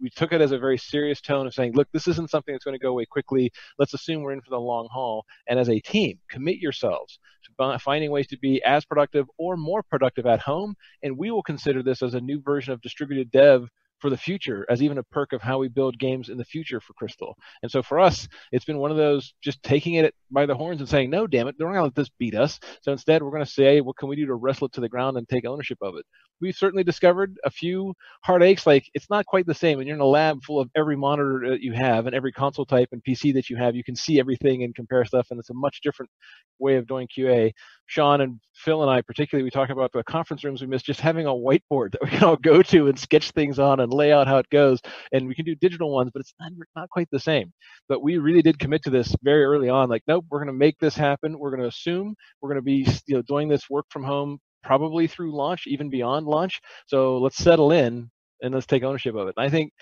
We took it as a very serious tone of saying, look, this isn't something that's going to go away quickly. Let's assume we're in for the long haul. And as a team, commit yourselves to finding ways to be as productive or more productive at home. And we will consider this as a new version of distributed dev for the future, as even a perk of how we build games in the future for Crystal. And so for us, it's been one of those just taking it by the horns and saying, no, damn it, they're not going to let this beat us. So instead, we're going to say, what can we do to wrestle it to the ground and take ownership of it? We've certainly discovered a few heartaches. Like, it's not quite the same. When you're in a lab full of every monitor that you have and every console type and P C that you have, you can see everything and compare stuff, and it's a much different way of doing Q A. Sean and Phil and I particularly, we talk about the conference rooms we miss, just having a whiteboard that we can all go to and sketch things on and lay out how it goes. And we can do digital ones, but it's not, not quite the same. But we really did commit to this very early on. Like, nope, we're going to make this happen. We're going to assume we're going to be, you know, doing this work from home probably through launch, even beyond launch. So let's settle in and let's take ownership of it. And I think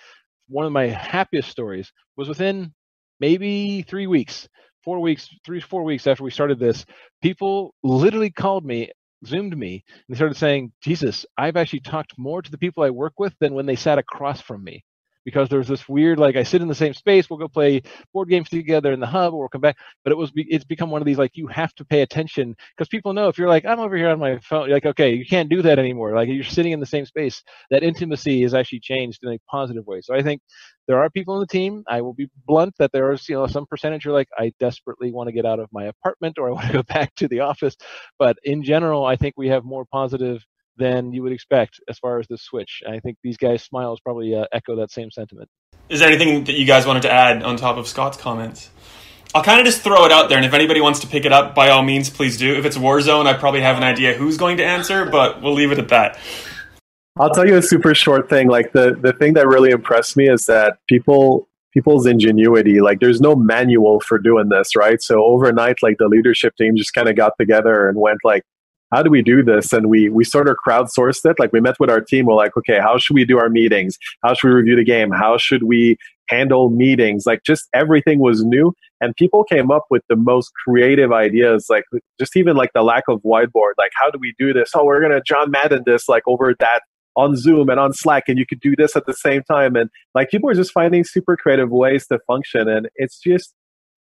one of my happiest stories was within maybe three weeks, four weeks, three, four weeks after we started this, people literally called me, Zoomed me, and they started saying, Jesus, I've actually talked more to the people I work with than when they sat across from me. because there's this weird, like, I sit in the same space, we'll go play board games together in the hub, or we'll come back. But it was, it's become one of these, like, you have to pay attention, because people know if you're like, I'm over here on my phone, you're like, okay, you can't do that anymore. Like, you're sitting in the same space. That intimacy has actually changed in a positive way. So I think there are people in the team, I will be blunt, that there is, you know, some percentage are like, I desperately want to get out of my apartment, or I want to go back to the office. But in general, I think we have more positive than you would expect as far as the switch. I think these guys' smiles probably uh, echo that same sentiment. Is there anything that you guys wanted to add on top of Scott's comments? I'll kind of just throw it out there, and if anybody wants to pick it up, by all means, please do. If it's Warzone, I probably have an idea who's going to answer, but we'll leave it at that. I'll tell you a super short thing. Like, the, the thing that really impressed me is that people... people's ingenuity. Like, there's no manual for doing this, right? So overnight, like, the leadership team just kind of got together and went like, how do we do this? And we we sort of crowdsourced it. Like, we met with our team. We're like, okay, how should we do our meetings? How should we review the game? How should we handle meetings? Like, just everything was new, and people came up with the most creative ideas. Like, just even like the lack of whiteboard. Like, how do we do this? Oh, we're gonna John Madden this like over that on Zoom and on Slack, and you could do this at the same time. And like, people are just finding super creative ways to function. And it's just,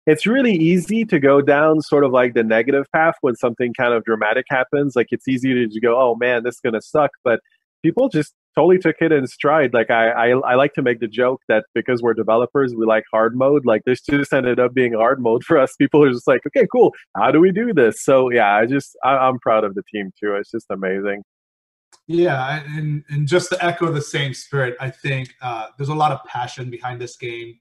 it's really easy to go down sort of like the negative path when something kind of dramatic happens. Like, it's easy to just go, oh man, this is going to suck. But people just totally took it in stride. Like, I, I, I like to make the joke that because we're developers, we like hard mode. Like, this just ended up being hard mode for us. People are just like, okay, cool. How do we do this? So yeah, I just, I, I'm proud of the team too. It's just amazing. Yeah, and, and just to echo the same spirit, I think uh, there's a lot of passion behind this game.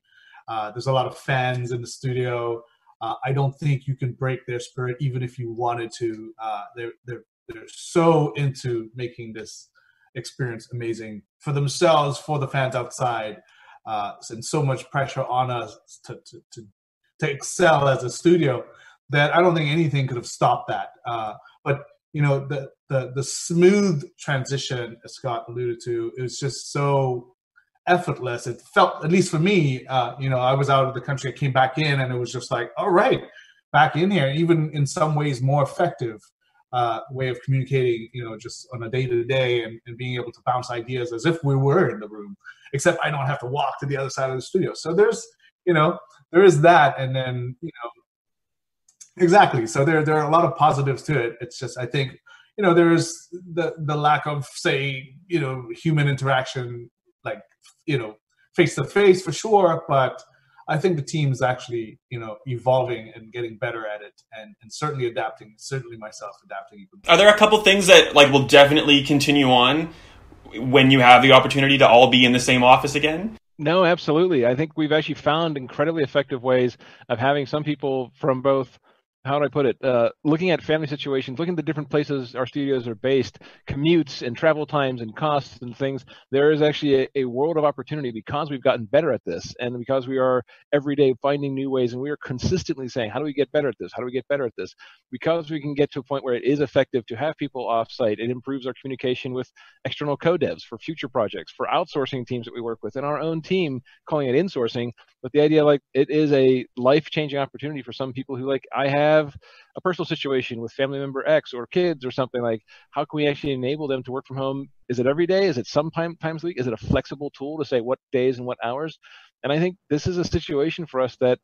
Uh, there's a lot of fans in the studio. Uh, I don't think you can break their spirit, even if you wanted to. Uh, they're, they're, they're so into making this experience amazing for themselves, for the fans outside, uh, and so much pressure on us to, to, to, to excel as a studio that I don't think anything could have stopped that. Uh, but you know, the, the the smooth transition, as Scott alluded to, it was just so effortless. It felt, at least for me, uh, you know, I was out of the country, I came back in, and it was just like, all right, back in here, even in some ways more effective uh, way of communicating, you know, just on a day-to-day, and, and being able to bounce ideas as if we were in the room, except I don't have to walk to the other side of the studio. So there's, you know, there is that, and then, you know, exactly. So there, there are a lot of positives to it. It's just, I think, you know, there's the the lack of, say, you know, human interaction, like, you know, face to face for sure. But I think the team's actually, you know, evolving and getting better at it, and, and certainly adapting. Certainly myself adapting. Are there a couple things that like will definitely continue on when you have the opportunity to all be in the same office again? No, absolutely. I think we've actually found incredibly effective ways of having some people from both, how do I put it, uh, looking at family situations, looking at the different places our studios are based, commutes and travel times and costs and things, there is actually a, a world of opportunity because we've gotten better at this, and because we are every day finding new ways, and we are consistently saying, how do we get better at this? How do we get better at this? Because we can get to a point where it is effective to have people off-site, it improves our communication with external co-devs for future projects, for outsourcing teams that we work with, and our own team, calling it insourcing. But the idea, like, it is a life-changing opportunity for some people who, like, I have have a personal situation with family member X or kids or something, like, how can we actually enable them to work from home? Is it every day? Is it sometimes a week? Is it a flexible tool to say what days and what hours? And I think this is a situation for us that,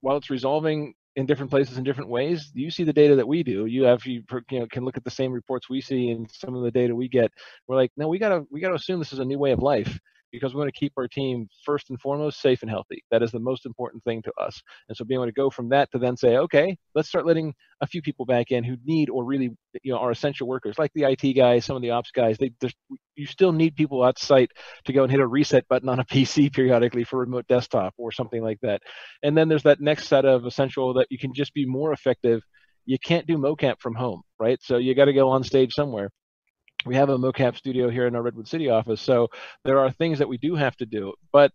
while it's resolving in different places in different ways, you see the data that we do. You have, you, you know, can look at the same reports we see and some of the data we get. We're like, no, we gotta we gotta assume this is a new way of life, because we want to keep our team first and foremost safe and healthy. That is the most important thing to us. And so being able to go from that to then say, okay, let's start letting a few people back in who need, or really, you know, are essential workers, like the I T guys, some of the ops guys. They, you still need people on site to go and hit a reset button on a P C periodically for remote desktop or something like that. And then there's that next set of essential that you can just be more effective. You can't do mocap from home, right? So you got to go on stage somewhere. We have a mocap studio here in our Redwood City office, so there are things that we do have to do. But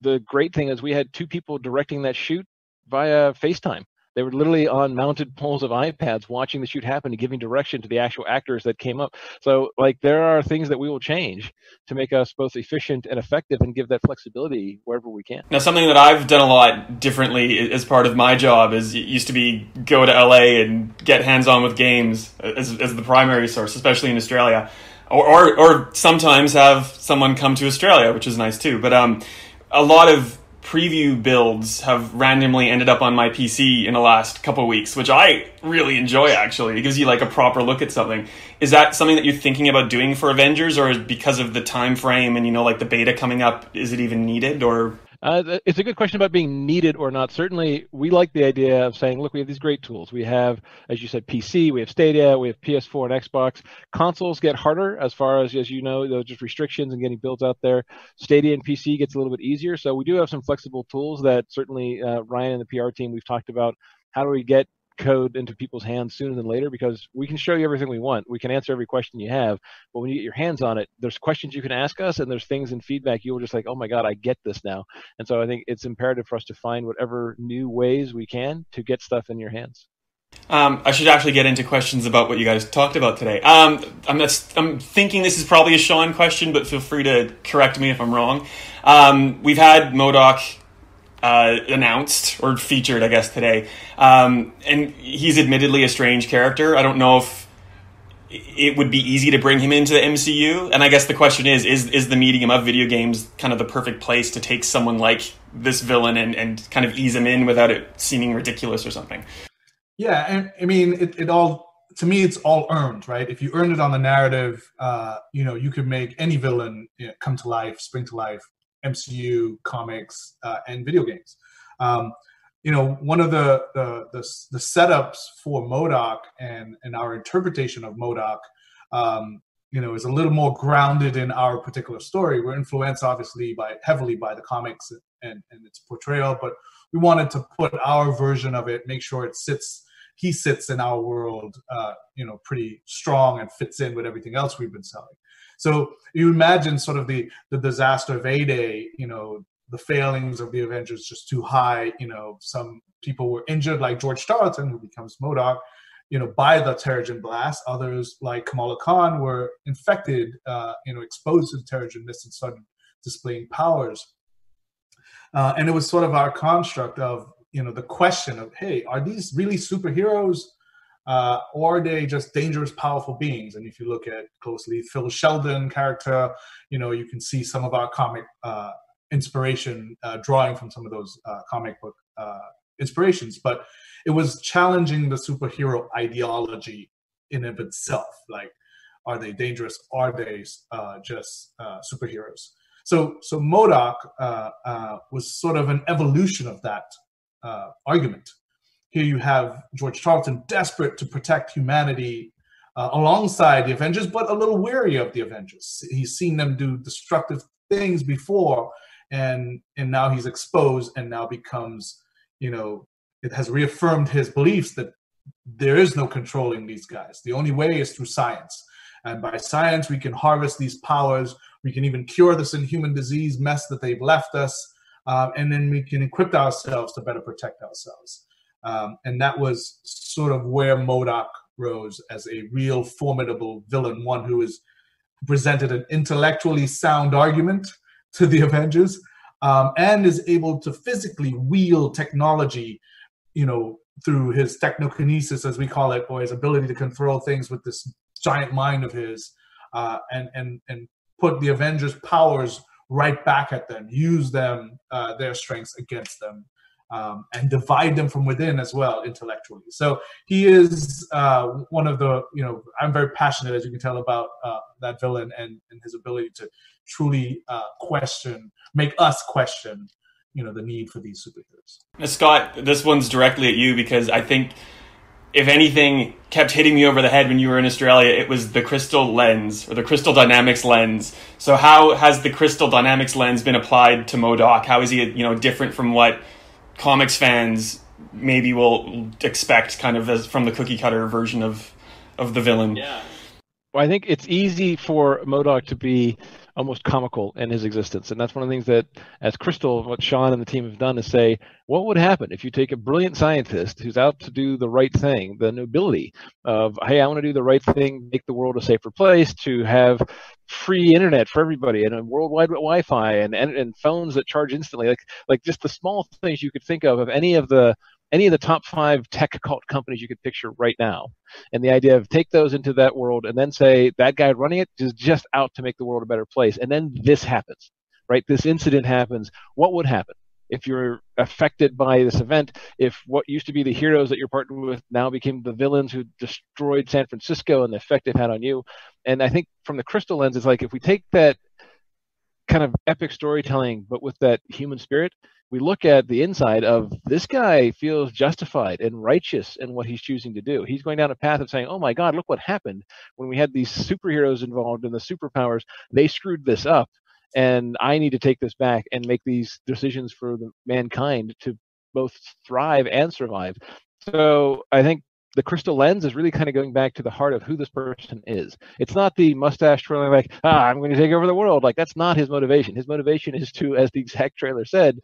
the great thing is we had two people directing that shoot via FaceTime. They were literally on mounted poles of iPads watching the shoot happen and giving direction to the actual actors that came up. So, like, there are things that we will change to make us both efficient and effective and give that flexibility wherever we can. Now, something that I've done a lot differently as part of my job is, it used to be go to L A and get hands-on with games as, as the primary source, especially in Australia. or, or or sometimes have someone come to Australia, which is nice too. But um, a lot of preview builds have randomly ended up on my P C in the last couple of weeks, which I really enjoy, actually. It gives you like a proper look at something. Is that something that you're thinking about doing for Avengers, or because of the time frame and, you know, like the beta coming up, is it even needed? Or uh, it's a good question about being needed or not. Certainly, we like the idea of saying, look, we have these great tools. We have, as you said, P C, we have Stadia, we have P S four and Xbox. Consoles get harder as far as, as you know, those just restrictions and getting builds out there. Stadia and P C gets a little bit easier. So we do have some flexible tools that certainly uh, Ryan and the P R team, we've talked about how do we get code into people's hands sooner than later, because we can show you everything we want. We can answer every question you have, but when you get your hands on it, there's questions you can ask us and there's things in feedback you were just like, oh my God, I get this now. And so I think it's imperative for us to find whatever new ways we can to get stuff in your hands. Um, I should actually get into questions about what you guys talked about today. Um, I'm, just, I'm thinking this is probably a Sean question, but feel free to correct me if I'm wrong. Um, we've had M O D O K Uh, announced or featured, I guess, today. Um, and he's admittedly a strange character. I don't know if it would be easy to bring him into the M C U. And I guess the question is, is, is the medium of video games kind of the perfect place to take someone like this villain and, and kind of ease him in without it seeming ridiculous or something? Yeah, and I mean, it, it all, to me, it's all earned, right? If you earned it on the narrative, uh, you know, you could make any villain, you know, come to life, spring to life. M C U, comics, uh, and video games. Um, you know, one of the the, the, the setups for M O D O K and, and our interpretation of M O D O K, um, you know, is a little more grounded in our particular story. We're influenced, obviously, by heavily by the comics and, and its portrayal, but we wanted to put our version of it, make sure it sits, he sits in our world, uh, you know, pretty strong and fits in with everything else we've been selling. So you imagine sort of the, the disaster of A-Day, you know, the failings of the Avengers just too high, you know, some people were injured like George Tarleton, who becomes M O D O K, you know, by the Terrigen Blast. Others like Kamala Khan were infected, uh, you know, exposed to the Terrigen Mist and started displaying powers. Uh, and it was sort of our construct of, you know, the question of, hey, are these really superheroes? Uh, or are they just dangerous, powerful beings? And if you look at closely, Phil Sheldon character, you know, you can see some of our comic uh, inspiration uh, drawing from some of those uh, comic book uh, inspirations. But it was challenging the superhero ideology in and of itself. Like, are they dangerous? Are they uh, just uh, superheroes? So, so M O D O K uh, uh, was sort of an evolution of that uh, argument. Here you have George Tarleton desperate to protect humanity uh, alongside the Avengers, but a little wary of the Avengers. He's seen them do destructive things before, and and now he's exposed and now becomes, you know, it has reaffirmed his beliefs that there is no controlling these guys. The only way is through science. And by science, we can harvest these powers. We can even cure this inhuman disease mess that they've left us. Uh, and then we can equip ourselves to better protect ourselves. Um, and that was sort of where M O D O K rose as a real formidable villain, one who is presented an intellectually sound argument to the Avengers um, and is able to physically wield technology, you know, through his technokinesis, as we call it, or his ability to control things with this giant mind of his uh, and, and, and put the Avengers' powers right back at them, use them, uh, their strengths against them. Um, and divide them from within as well intellectually. So he is uh, one of the, you know, I'm very passionate, as you can tell, about uh, that villain and, and his ability to truly uh, question, make us question, you know, the need for these superheroes. Scott, this one's directly at you because I think if anything kept hitting me over the head when you were in Australia, it was the crystal lens or the crystal dynamics lens. So how has the crystal dynamics lens been applied to M O D O K? How is he, you know, different from what comics fans maybe will expect kind of as from the cookie cutter version of, of the villain? Yeah. Well, I think it's easy for M O D O K to be almost comical in his existence. And that's one of the things that, as Crystal, what Sean and the team have done is say, what would happen if you take a brilliant scientist who's out to do the right thing, the nobility of, hey, I want to do the right thing, make the world a safer place, to have free internet for everybody and a worldwide Wi-Fi and, and, and phones that charge instantly, like like just the small things you could think of, of any of the any of the top five tech cult companies you could picture right now. And the idea of take those into that world and then say that guy running it is just out to make the world a better place. And then this happens, right? This incident happens. What would happen if you're affected by this event? If what used to be the heroes that you're partnered with now became the villains who destroyed San Francisco and the effect it had on you. And I think from the Crystal lens, it's like if we take that kind of epic storytelling, but with that human spirit, we look at the inside of this guy feels justified and righteous in what he's choosing to do. He's going down a path of saying, oh my God, look what happened when we had these superheroes involved and the superpowers. They screwed this up, and I need to take this back and make these decisions for the mankind to both thrive and survive. So I think the Crystal lens is really kind of going back to the heart of who this person is. It's not the mustache twirling like, ah, I'm going to take over the world. Like, that's not his motivation. His motivation is to, as the exact trailer said,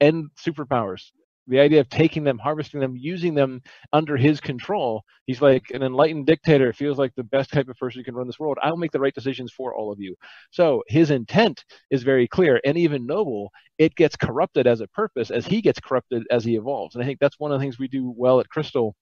end superpowers. The idea of taking them, harvesting them, using them under his control. He's like an enlightened dictator, feels like the best type of person who can run this world. I'll make the right decisions for all of you. So his intent is very clear and even noble. It gets corrupted as a purpose as he gets corrupted as he evolves. And I think that's one of the things we do well at Crystal,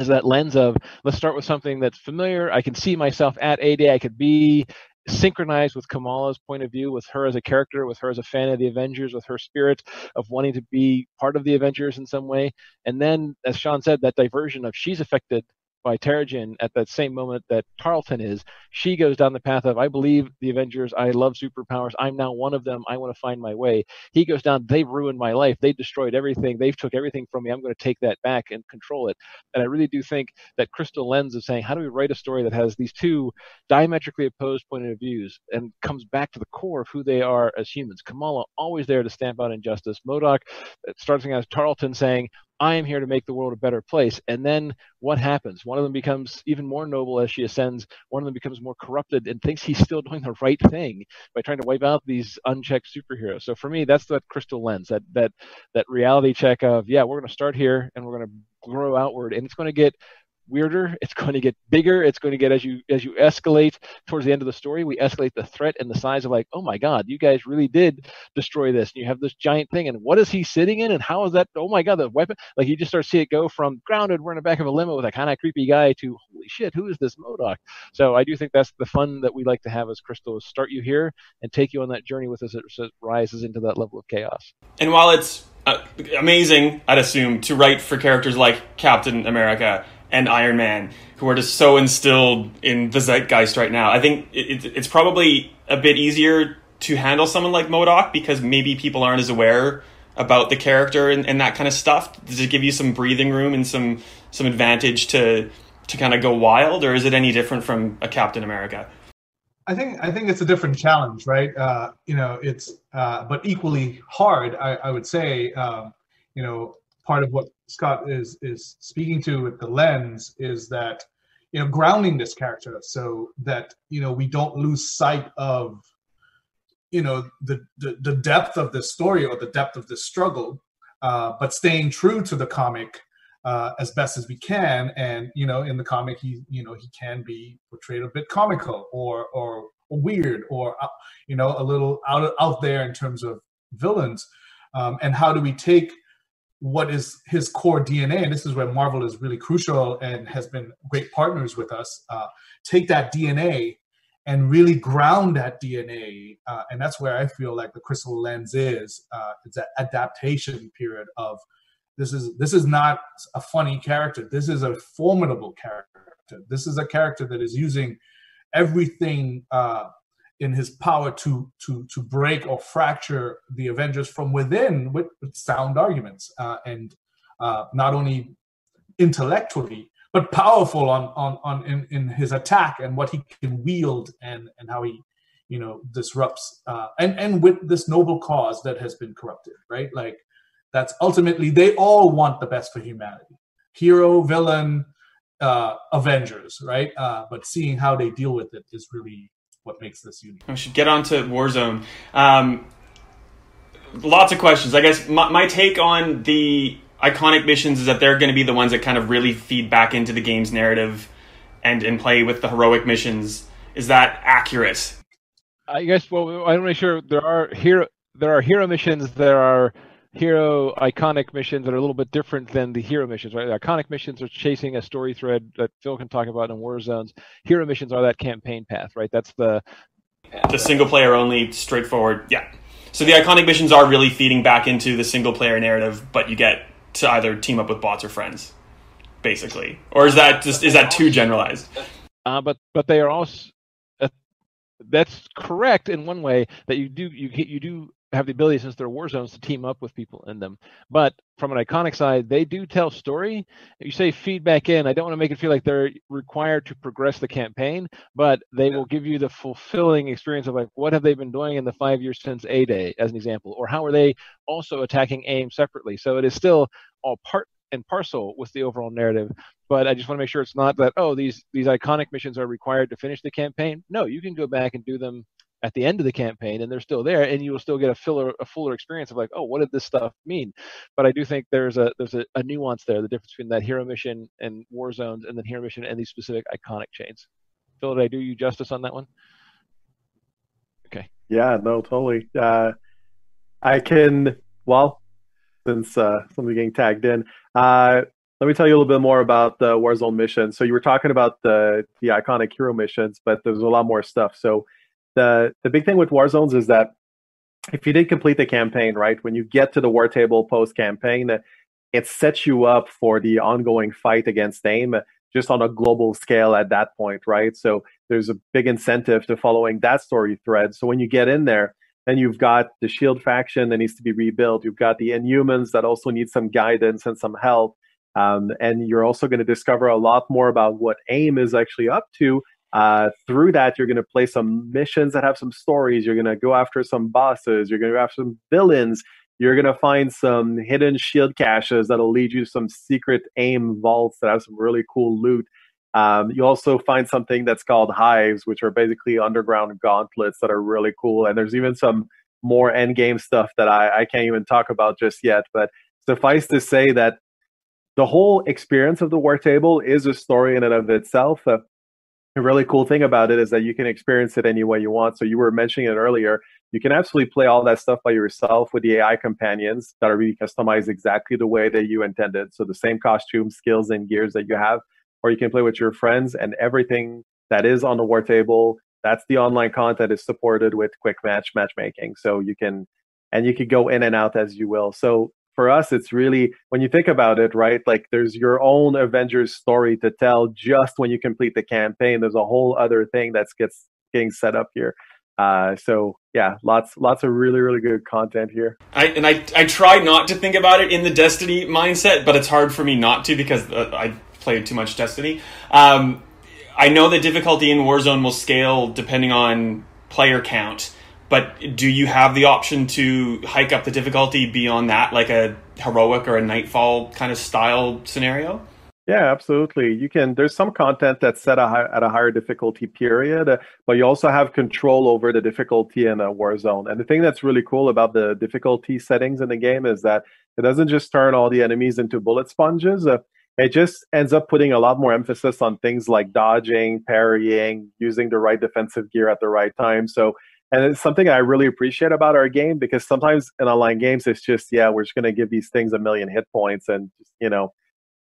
is that lens of let's start with something that's familiar. I can see myself at A Day. I could be synchronized with Kamala's point of view, with her as a character, with her as a fan of the Avengers, with her spirit of wanting to be part of the Avengers in some way. And then, as Sean said, that diversion of she's affected by Terrigen at that same moment that Tarleton is. She goes down the path of, I believe the Avengers, I love superpowers, I'm now one of them, I want to find my way. He goes down, they've ruined my life, they destroyed everything, they've took everything from me, I'm going to take that back and control it. And I really do think that Crystal lens of saying, how do we write a story that has these two diametrically opposed point of views and comes back to the core of who they are as humans? Kamala always there to stamp out injustice. MODOK starting as Tarleton saying, I am here to make the world a better place. And then what happens? One of them becomes even more noble as she ascends. One of them becomes more corrupted and thinks he's still doing the right thing by trying to wipe out these unchecked superheroes. So for me, that's that Crystal lens, that that that reality check of, yeah, we're going to start here and we're going to grow outward, and it's going to get weirder, it's going to get bigger, it's going to get, as you as you escalate towards the end of the story, we escalate the threat and the size of like, oh my God, you guys really did destroy this, and you have this giant thing, and what is he sitting in, and how is that, oh my God, the weapon, like you just start to see it go from grounded, we're in the back of a limo with a kind of creepy guy, to holy shit, who is this MODOK? So I do think that's the fun that we like to have as Crystal, is start you here and take you on that journey with us as it rises into that level of chaos. And while it's uh, amazing, I'd assume, to write for characters like Captain America and Iron Man, who are just so instilled in the zeitgeist right now, I think it, it, it's probably a bit easier to handle someone like MODOK, because maybe people aren't as aware about the character and, and that kind of stuff. Does it give you some breathing room and some some advantage to to kind of go wild, or is it any different from a Captain America? I think I think it's a different challenge, right? Uh, you know, it's uh, but equally hard, I, I would say. Um, you know, part of what Scott is is speaking to with the lens is that, you know, grounding this character so that, you know, we don't lose sight of, you know, the the, the depth of the story or the depth of the struggle, uh, but staying true to the comic uh, as best as we can. And, you know, in the comic, he, you know, he can be portrayed a bit comical or or weird or, you know, a little out out there in terms of villains. Um, and how do we take what is his core D N A, and this is where Marvel is really crucial and has been great partners with us, uh, take that D N A and really ground that D N A. Uh, and that's where I feel like the Crystal lens is. Uh, it's that adaptation period of this is this is not a funny character. This is a formidable character. This is a character that is using everything uh, in his power to to to break or fracture the Avengers from within with, with sound arguments, uh, and uh, not only intellectually but powerful on on on in, in his attack and what he can wield, and and how he, you know, disrupts uh, and and with this noble cause that has been corrupted, right? Like, that's ultimately, they all want the best for humanity, hero, villain, uh, Avengers, right? Uh, but seeing how they deal with it is really what makes this unique. We should get on to Warzone. Um, lots of questions. I guess my, my take on the iconic missions is that they're going to be the ones that kind of really feed back into the game's narrative and, and play with the heroic missions. Is that accurate? I guess, well, I'm not sure. There are hero, there are hero missions. There are hero iconic missions that are a little bit different than the hero missions, right? The iconic missions are chasing a story thread that Phil can talk about in War Zones. Hero missions are that campaign path, right? That's the the single player only, straightforward. Yeah. So the iconic missions are really feeding back into the single player narrative, but you get to either team up with bots or friends, basically. Or is that just is that too generalized? Uh, but but they are also uh, that's correct in one way, that you do you you do have the ability, since they're war zones, to team up with people in them. But from an iconic side, they do tell story. You say feedback in, I don't want to make it feel like they're required to progress the campaign, but they yeah. will give you the fulfilling experience of like, what have they been doing in the five years since A Day, as an example, or how are they also attacking AIM separately? So it is still all part and parcel with the overall narrative. But I just want to make sure it's not that, oh, these these iconic missions are required to finish the campaign. No, you can go back and do them at the end of the campaign, and they're still there, and you will still get a fuller, a fuller experience of like, oh, what did this stuff mean? But I do think there's a there's a, a nuance there, the difference between that hero mission and war zones, and then hero mission and these specific iconic chains. Phil, did I do you justice on that one? Okay. Yeah, no, totally. Uh, I can, well, since uh, somebody's getting tagged in, uh, let me tell you a little bit more about the war zone mission. So you were talking about the the iconic hero missions, but there's a lot more stuff. So The the big thing with war zones is that if you did complete the campaign, right, when you get to the war table post campaign, it sets you up for the ongoing fight against AIM just on a global scale at that point, right? So there's a big incentive to following that story thread. So when you get in there, then you've got the Shield faction that needs to be rebuilt. You've got the Inhumans that also need some guidance and some help. Um, and you're also going to discover a lot more about what AIM is actually up to. Uh, through that, you're going to play some missions that have some stories. You're going to go after some bosses. You're going to go after some villains. You're going to find some hidden shield caches that'll lead you to some secret AIM vaults that have some really cool loot. Um, you also find something that's called hives, which are basically underground gauntlets that are really cool. And there's even some more end game stuff that I, I can't even talk about just yet. But suffice to say that the whole experience of the War Table is a story in and of itself. Uh, A really cool thing about it is that you can experience it any way you want. So you were mentioning it earlier. You can absolutely play all that stuff by yourself with the A I companions that are really customized exactly the way that you intended. So the same costumes, skills, and gears that you have. Or you can play with your friends, and everything that is on the War Table, that's the online content, is supported with quick match matchmaking. So you can, and you can go in and out as you will. So for us, it's really, when you think about it, right, like there's your own Avengers story to tell just when you complete the campaign. There's a whole other thing that's gets getting set up here. Uh, so, yeah, lots lots of really, really good content here. I, and I, I try not to think about it in the Destiny mindset, but it's hard for me not to because uh, I played too much Destiny. Um, I know the difficulty in Warzone will scale depending on player count. But do you have the option to hike up the difficulty beyond that, like a heroic or a nightfall kind of style scenario? Yeah, absolutely. You can. There's some content that's set a high, at a higher difficulty period, uh, but you also have control over the difficulty in a war zone. And the thing that's really cool about the difficulty settings in the game is that it doesn't just turn all the enemies into bullet sponges. Uh, it just ends up putting a lot more emphasis on things like dodging, parrying, using the right defensive gear at the right time. So. And it's something I really appreciate about our game, because sometimes in online games, it's just, yeah, we're just going to give these things a million hit points and, you know,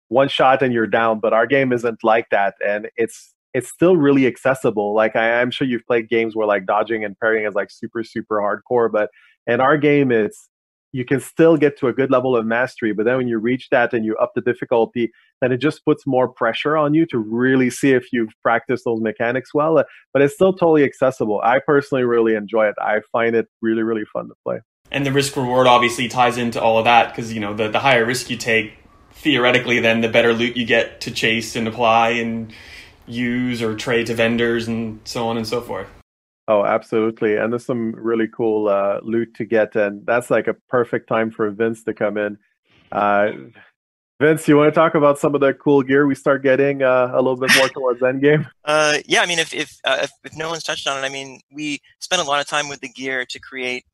one shot and you're down. But our game isn't like that. And it's it's still really accessible. Like, I, I'm sure you've played games where, like, dodging and parrying is, like, super, super hardcore. But in our game, it's you can still get to a good level of mastery. But then when you reach that and you up the difficulty, then it just puts more pressure on you to really see if you've practiced those mechanics well. But it's still totally accessible. I personally really enjoy it. I find it really, really fun to play. And the risk reward obviously ties into all of that, because, you know, the, the higher risk you take, theoretically, then the better loot you get to chase and apply and use or trade to vendors and so on and so forth. Oh, absolutely. And there's some really cool uh, loot to get. And that's like a perfect time for Vince to come in. Uh, Vince, you want to talk about some of the cool gear we start getting uh, a little bit more towards endgame? Uh, yeah, I mean, if if, uh, if if no one's touched on it, I mean, we spent a lot of time with the gear to create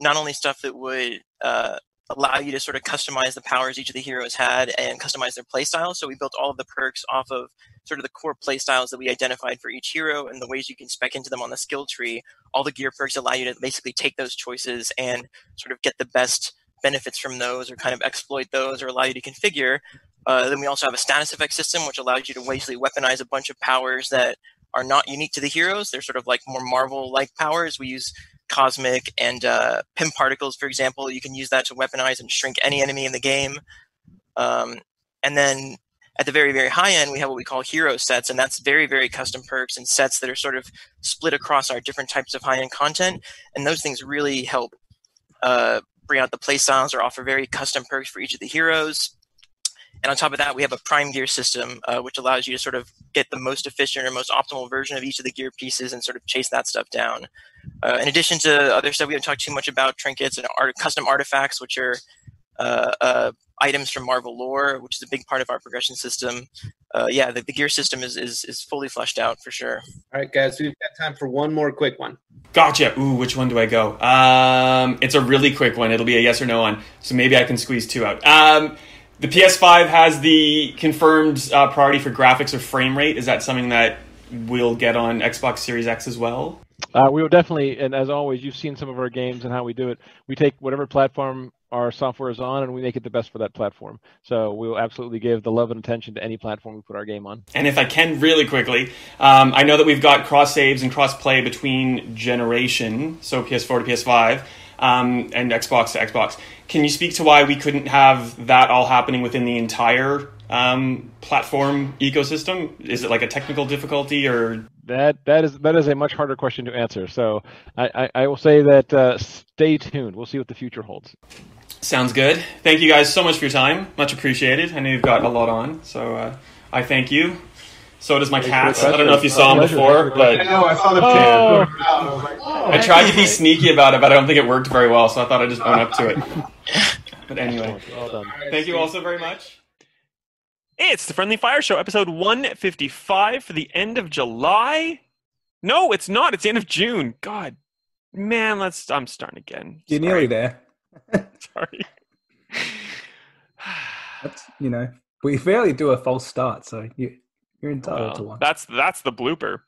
not only stuff that would uh, allow you to sort of customize the powers each of the heroes had and customize their playstyles. So we built all of the perks off of sort of the core playstyles that we identified for each hero and the ways you can spec into them on the skill tree. All the gear perks allow you to basically take those choices and sort of get the best benefits from those or kind of exploit those or allow you to configure. Uh, then we also have a status effect system, which allows you to basically weaponize a bunch of powers that are not unique to the heroes. They're sort of like more Marvel-like powers. We use cosmic and uh, pimp particles, for example. You can use that to weaponize and shrink any enemy in the game. Um, and then at the very, very high end, we have what we call hero sets, and that's very, very custom perks and sets that are sort of split across our different types of high-end content. And those things really help uh, bring out the play styles or offer very custom perks for each of the heroes. And on top of that, we have a prime gear system, uh, which allows you to sort of get the most efficient or most optimal version of each of the gear pieces and sort of chase that stuff down. Uh, in addition to other stuff, we haven't talked too much about trinkets and art custom artifacts, which are uh, uh, items from Marvel lore, which is a big part of our progression system. Uh, yeah, the, the gear system is, is is fully fleshed out for sure. All right, guys, we've got time for one more quick one. Gotcha. Ooh, which one do I go? Um, it's a really quick one. It'll be a yes or no one, so maybe I can squeeze two out. Um, The P S five has the confirmed uh, priority for graphics or frame rate. Is that something that we'll get on Xbox Series X as well? Uh, we will definitely, and as always, you've seen some of our games and how we do it. We take whatever platform our software is on and we make it the best for that platform. So we will absolutely give the love and attention to any platform we put our game on. And if I can really quickly, um, I know that we've got cross saves and cross play between generation, so P S four to P S five. Um, and Xbox to Xbox. Can you speak to why we couldn't have that all happening within the entire um, platform ecosystem? Is it like a technical difficulty or? That that is that is a much harder question to answer. So I, I, I will say that uh, stay tuned. We'll see what the future holds. Sounds good. Thank you guys so much for your time. Much appreciated. I know you've got a lot on, so uh, I thank you. So does my cat. I don't know if you saw him before, but I know I saw the cat. Oh. I tried to be sneaky about it, but I don't think it worked very well, so I thought I'd just own up to it. But anyway, well done. Thank you all so very much. It's the Friendly Fire Show, episode one fifty-five for the end of July. No, it's not. It's the end of June. God, man, let's. I'm starting again. You're nearly there. Sorry. That's, you know, we rarely do a false start, so you. You're entitled well, to one. That's that's the blooper.